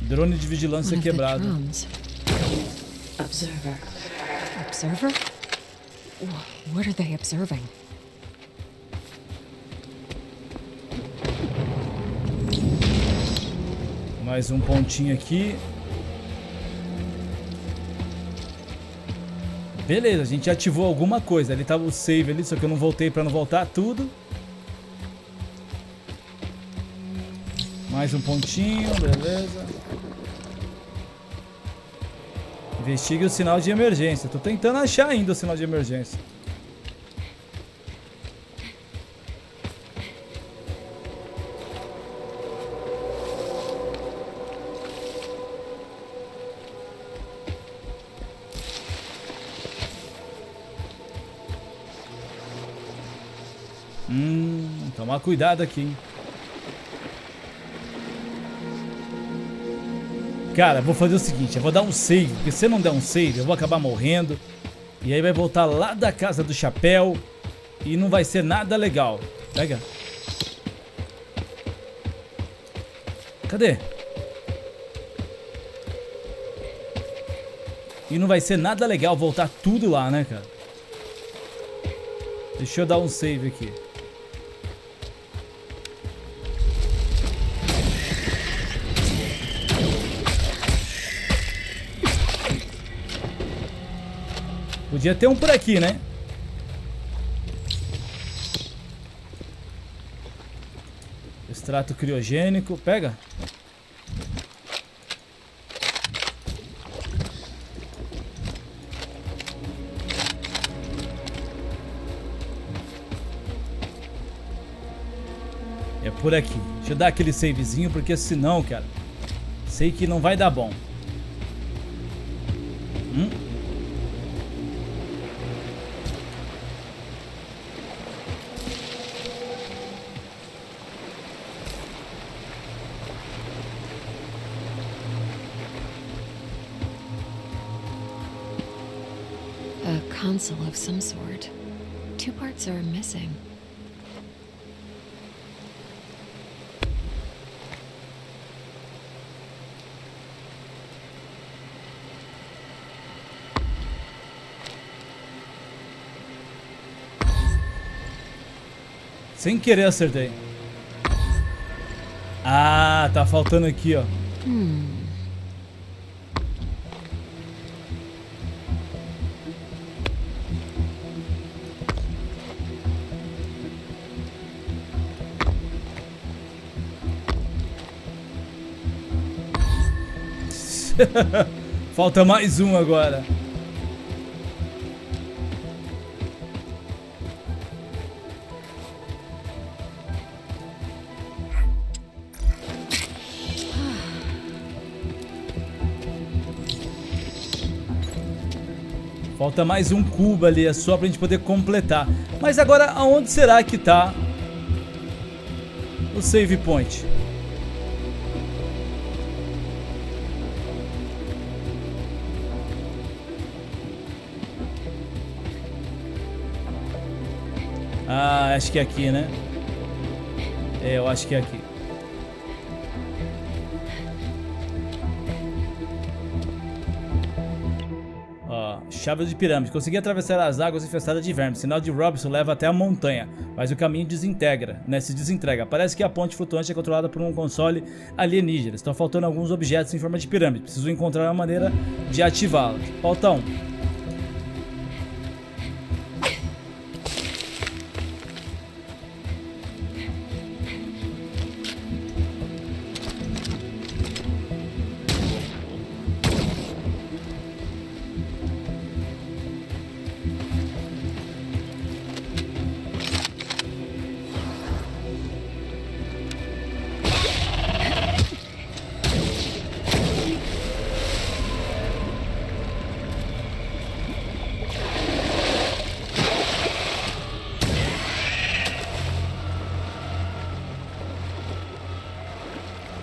Drone de vigilância quebrado. Observer. Observer? What are they observing? Mais um pontinho aqui. Beleza, a gente ativou alguma coisa. Ali tava o save ali, só que eu não voltei pra não voltar tudo. Mais um pontinho, beleza. Investigue o sinal de emergência. Tô tentando achar ainda o sinal de emergência. Hum, tomar cuidado aqui, hein? Cara, vou fazer o seguinte, eu vou dar um save, porque se não der um save, eu vou acabar morrendo. E aí vai voltar lá da casa do chapéu e não vai ser nada legal. Pega. Cadê? E não vai ser nada legal voltar tudo lá, né, cara? Deixa eu dar um save aqui. Podia ter um por aqui, né? Extrato criogênico. Pega. É por aqui. Deixa eu dar aquele savezinho, porque senão, cara, sei que não vai dar bom. Hum? Of some sort. Two parts are missing. Sem querer acertei. Ah, tá faltando aqui, ó. Hmm. Falta mais um agora. Falta mais um cubo ali, é só pra gente poder completar. Mas agora aonde será que tá o save point? Ah, acho que é aqui, né? É, eu acho que é aqui. Ó, chave de pirâmide. Consegui atravessar as águas infestadas de vermes. Sinal de Robinson leva até a montanha, mas o caminho desintegra, né? Se desintegra. Parece que a ponte flutuante é controlada por um console alienígena. Estão faltando alguns objetos em forma de pirâmide. Preciso encontrar uma maneira de ativá-los. Falta um.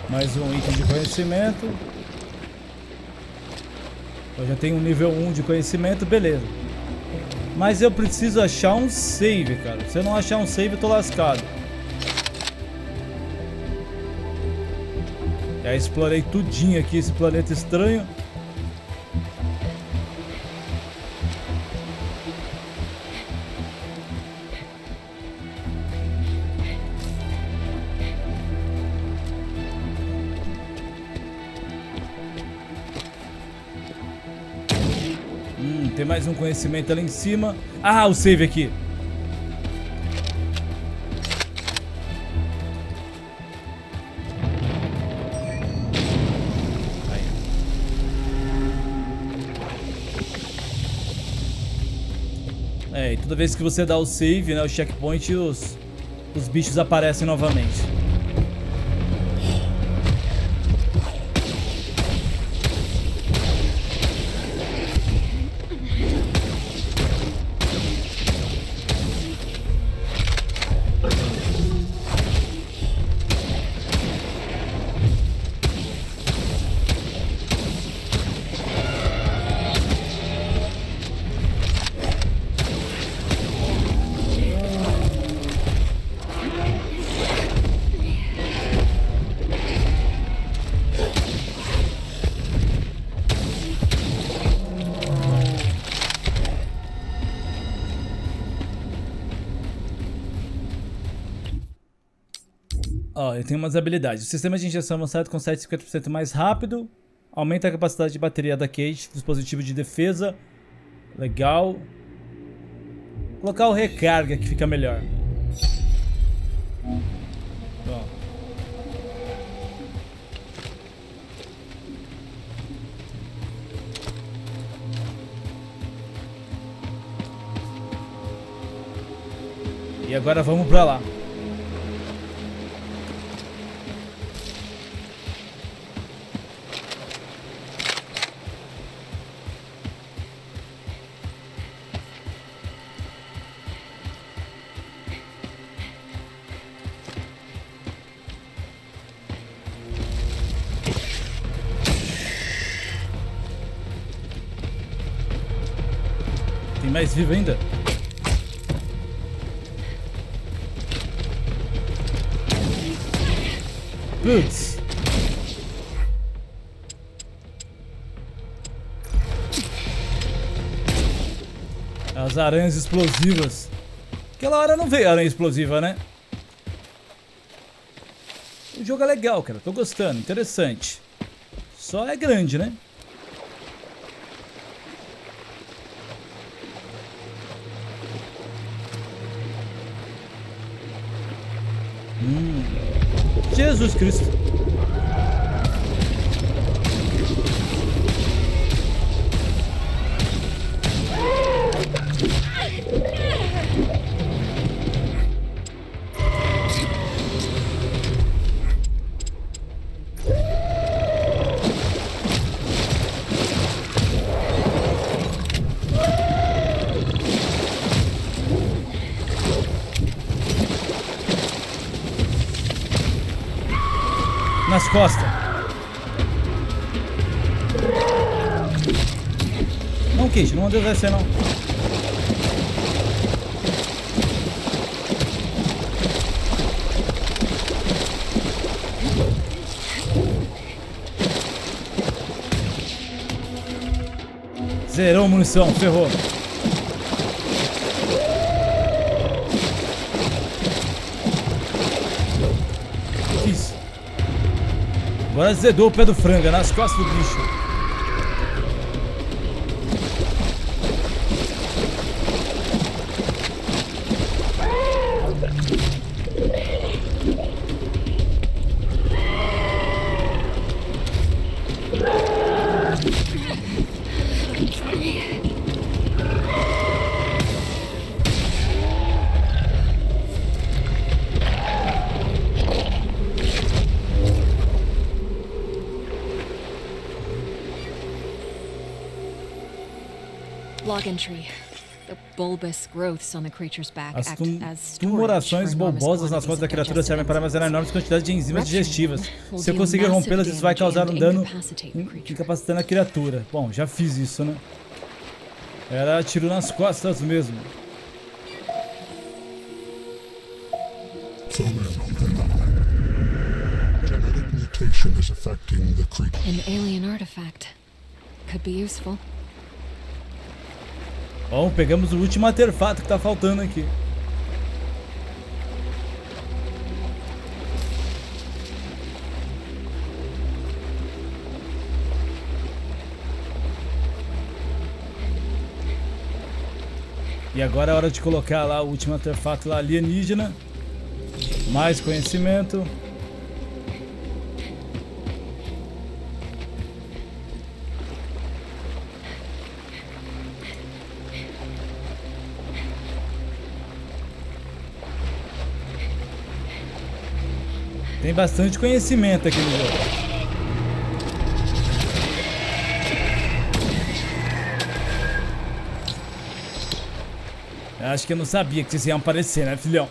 Mais um item de conhecimento. Eu já tenho um nível um de conhecimento, beleza. Mas eu preciso achar um save, cara. Se eu não achar um save, eu tô lascado. Já explorei tudinho aqui, esse planeta estranho. Tem mais um conhecimento ali em cima. Ah, o save aqui. Aí. É, e toda vez que você dá o save, né, o checkpoint, os, os bichos aparecem novamente. Ó, eu tenho umas habilidades. O sistema de injeção avançado consegue cinquenta por cento mais rápido. Aumenta a capacidade de bateria da Kate. Dispositivo de defesa. Legal. Colocar o recarga que fica melhor. Bom. E agora vamos pra lá. Tem mais vivo ainda? Putz. As aranhas explosivas. Aquela hora não veio aranha explosiva, né? O jogo é legal, cara. Tô gostando. Interessante. Só é grande, né? Jesus Cristo. Nas costas. Não, Kate, não deve ser, não. Zerou munição, ferrou. Agora zedou o pé do frango, nas costas do bicho. As tum tumorações bulbosas nas costas da criatura servem para armazenar enormes quantidades de enzimas digestivas. Se eu conseguir rompê-las, isso vai causar um dano incapacitando a criatura. Bom, já fiz isso, né? Era tiro nas costas mesmo. Um alien artefact. Could be useful. Bom, pegamos o último artefato que tá faltando aqui. E agora é hora de colocar lá o último artefato lá, alienígena. Mais conhecimento. Tem bastante conhecimento aqui no jogo. Eu acho que eu não sabia que vocês iam aparecer, né, filhão?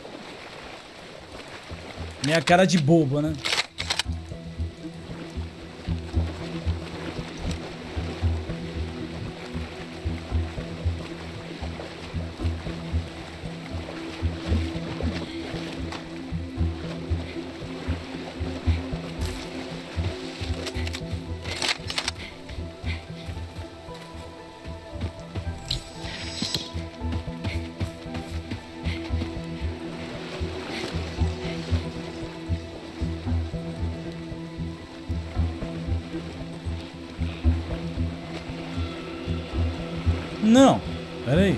Minha cara de bobo, né? Não, peraí.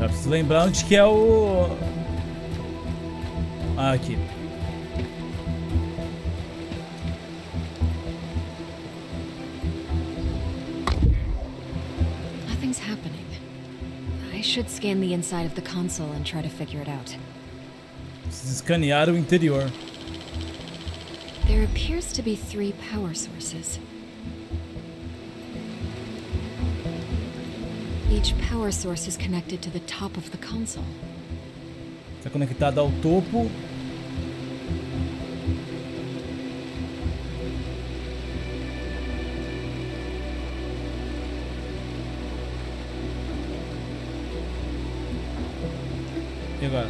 Já preciso lembrar onde que é o... Ah, aqui. Should scan the inside of the console and try to figure it out. Escanear o interior. There appears to be three power sources. Each power source is connected to the top of the console. Está conectada ao topo. Agora.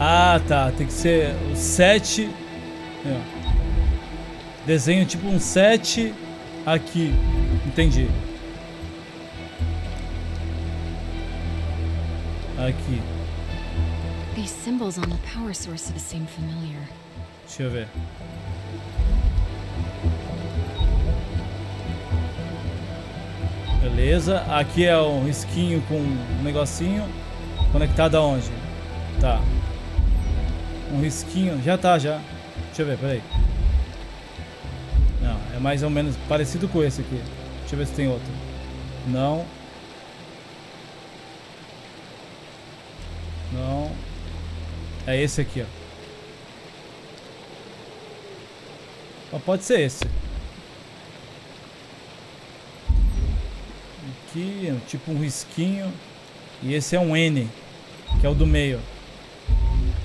Ah, tá, tem que ser o sete. Desenho tipo um sete aqui. Entendi. Aqui. These symbols on the power sources seem familiar. Deixa eu ver. Beleza. Aqui é um risquinho com um negocinho. Conectado aonde? Tá. Um risquinho. Já tá, já. Deixa eu ver, peraí. Não, é mais ou menos parecido com esse aqui. Deixa eu ver se tem outro. Não. Não. É esse aqui, ó. Mas pode ser esse. Aqui, tipo um risquinho. E esse é um N, que é o do meio.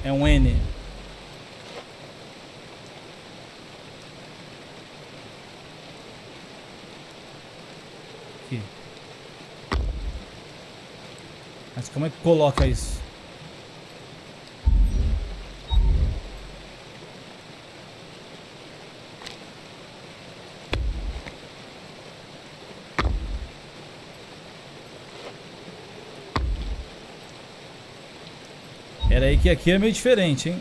É um N. Aqui. Mas como é que coloca isso? Pera aí que aqui é meio diferente, hein?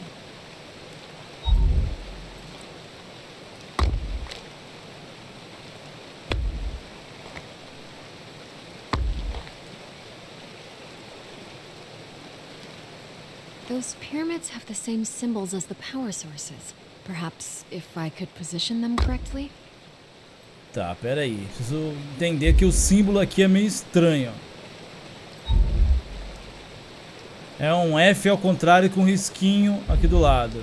Those pyramids have the same symbols as the power sources. Perhaps if I could position them correctly? Tá, pera aí. Preciso entender que o símbolo aqui é meio estranho. É um F ao contrário com um risquinho aqui do lado.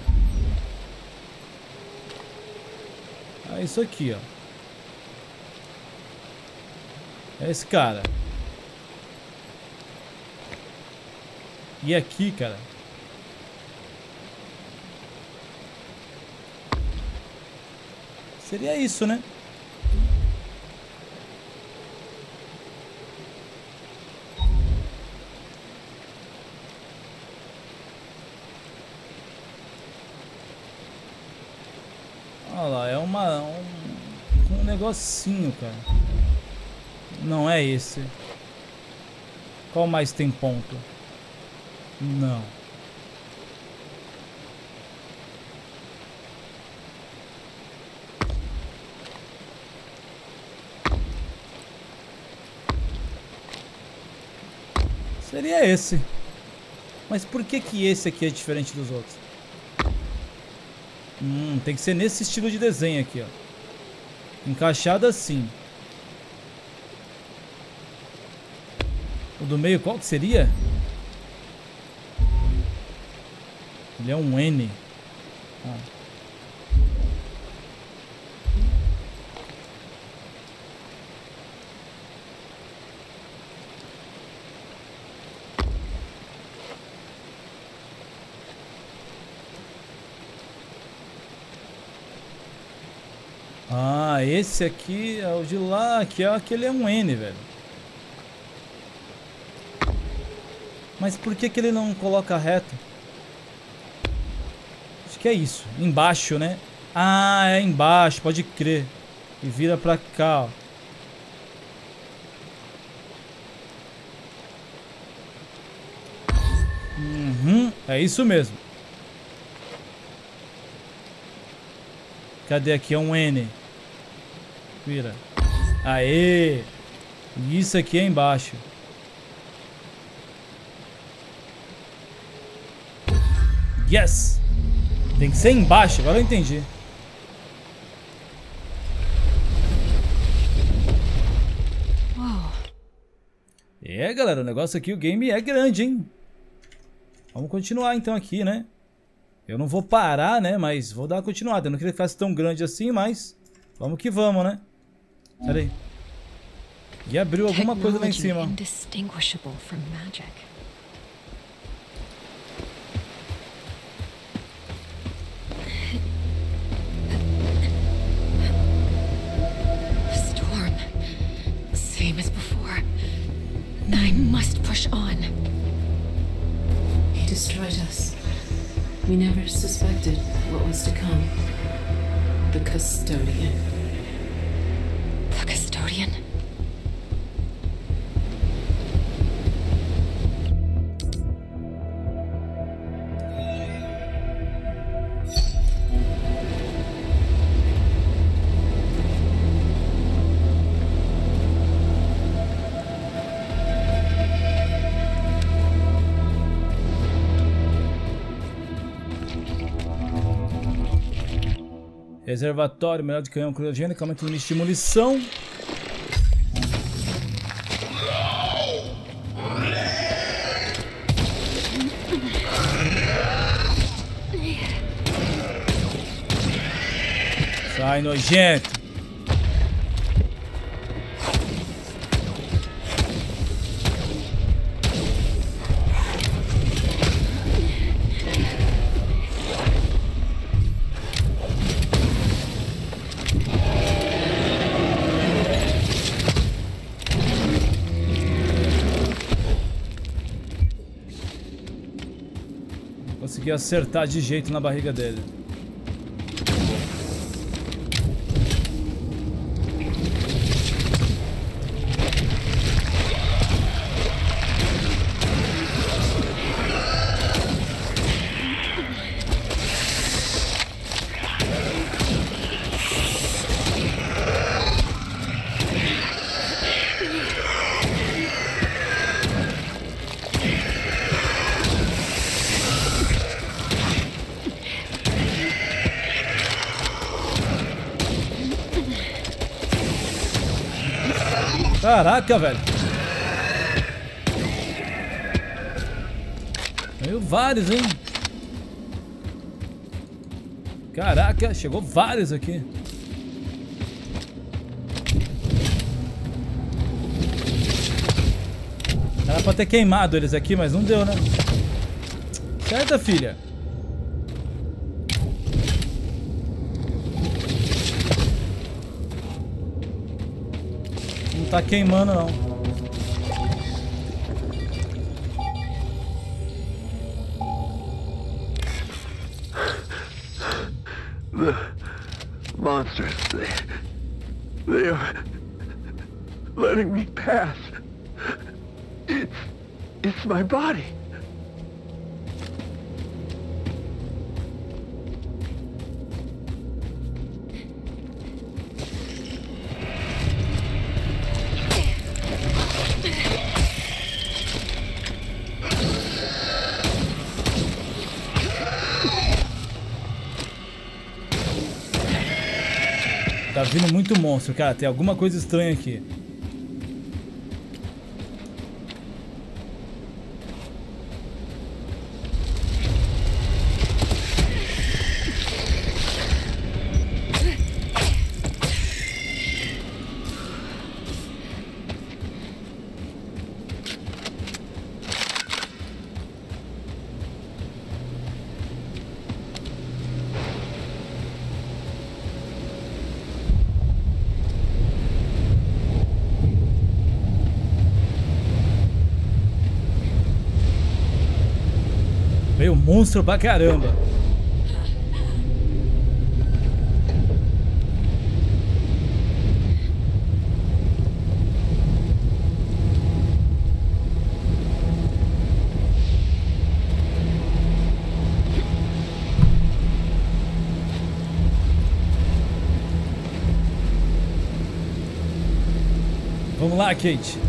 É isso aqui, ó. É esse cara. E aqui, cara. Seria isso, né? Olha lá, é uma, um, um negocinho, cara. Não é esse. Qual mais tem ponto? Não. Seria esse. Mas por que que esse aqui é diferente dos outros? Hum, tem que ser nesse estilo de desenho aqui, ó. Encaixado assim. O do meio, qual que seria? Ele é um N. Ah. Ah, esse aqui é o de lá, aqui, ó, aquele é um N, velho. Mas por que que ele não coloca reto? Acho que é isso. Embaixo, né? Ah, é embaixo, pode crer. E vira pra cá, ó. Uhum, é isso mesmo. Cadê aqui? É um N. Vira. Aê! E isso aqui é embaixo. Yes! Tem que ser embaixo, agora eu entendi. Uau. É, galera, o negócio aqui, o game é grande, hein? Vamos continuar então aqui, né? Eu não vou parar, né? Mas vou dar uma continuada. Eu não queria que ficasse tão grande assim, mas... vamos que vamos, né? Pera aí. E abriu alguma coisa lá em cima. Storm. Same as before. I must push on. Destroyed us. We never suspected what was to come. The custodian. The custodian? Reservatório, melhor de canhão criogênico, aumento de de munição. Sai, nojento. Consegui acertar de jeito na barriga dele. Caraca, velho. Veio vários, hein? Caraca, chegou vários aqui. Era pra ter queimado eles aqui, mas não deu, né? Certa, filha. Tá queimando, não. The monsters, they, they are letting me pass. It's, it's my body. Tá vindo muito monstro, cara. Tem alguma coisa estranha aqui. Veio monstro pra caramba. Vamos lá, Kate.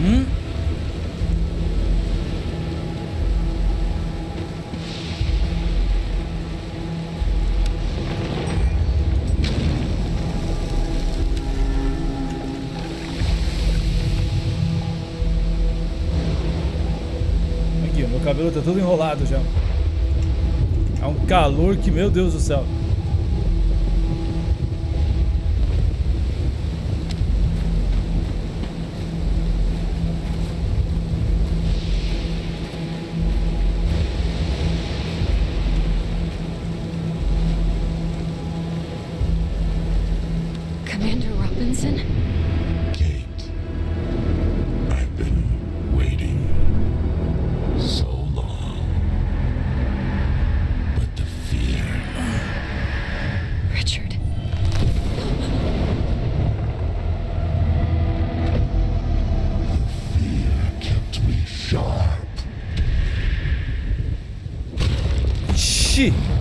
Hum? Aqui, meu cabelo tá todo enrolado já. É um calor que, meu Deus do céu.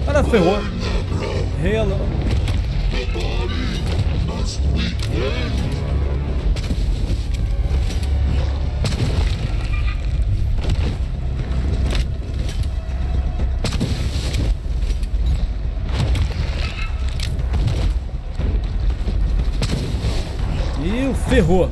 Ela ferrou. Hello. E o ferrou.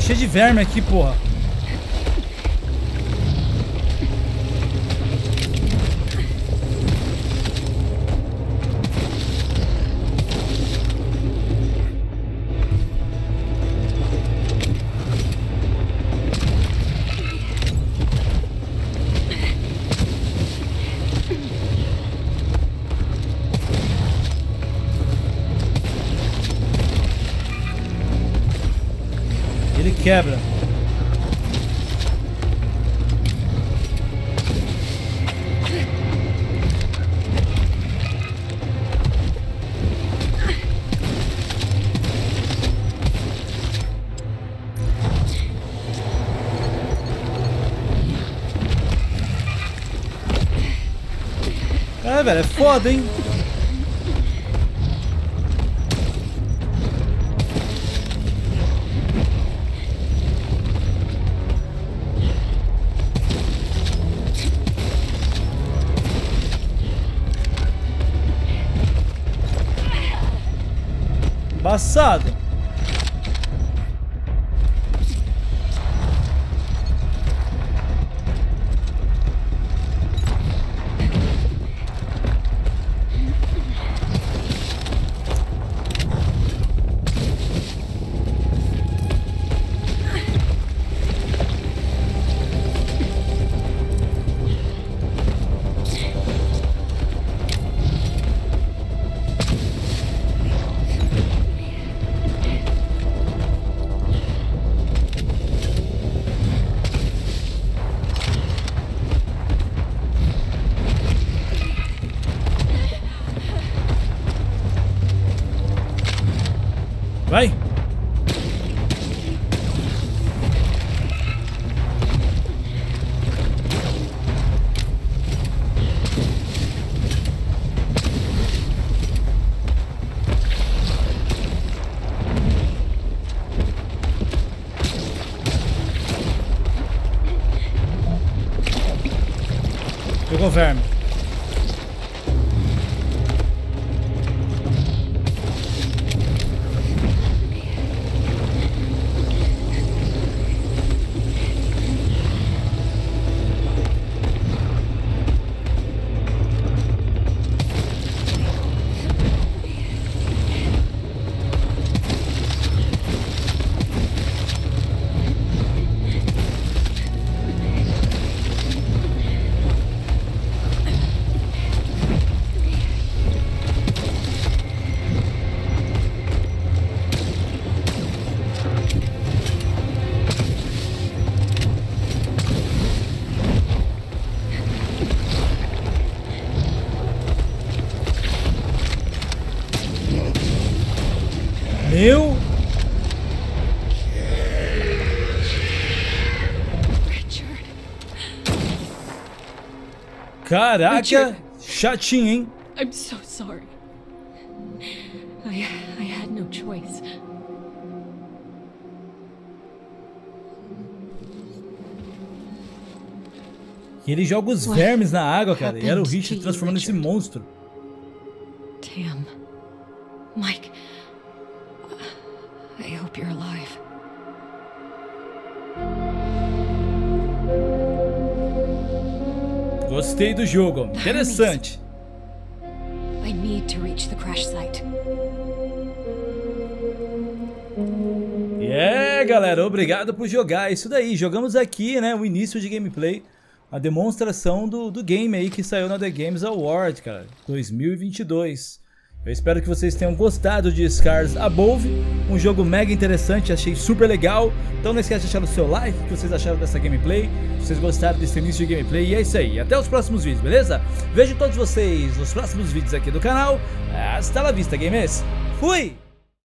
Cheio de verme aqui, porra. Quebra. É, velho, é foda, hein? Passado. governo. Eu? Caraca, Richard. Chatinho, hein? I'm so sorry. I, I had no choice. E ele joga os vermes na água, cara. E era o Richard transformando esse monstro. Tam, Mike. I hope you're alive. Gostei do jogo, interessante. I need to reach the crash site. Yeah, galera, obrigado por jogar isso daí. Jogamos aqui, né, o início de gameplay, a demonstração do do game aí que saiu na The Games Awards, cara, dois mil e vinte e dois. Eu espero que vocês tenham gostado de Scars Above, um jogo mega interessante, achei super legal. Então não esquece de deixar o seu like, o que vocês acharam dessa gameplay, se vocês gostaram desse início de gameplay. E é isso aí, até os próximos vídeos, beleza? Vejo todos vocês nos próximos vídeos aqui do canal. Hasta la vista, gamers! Fui!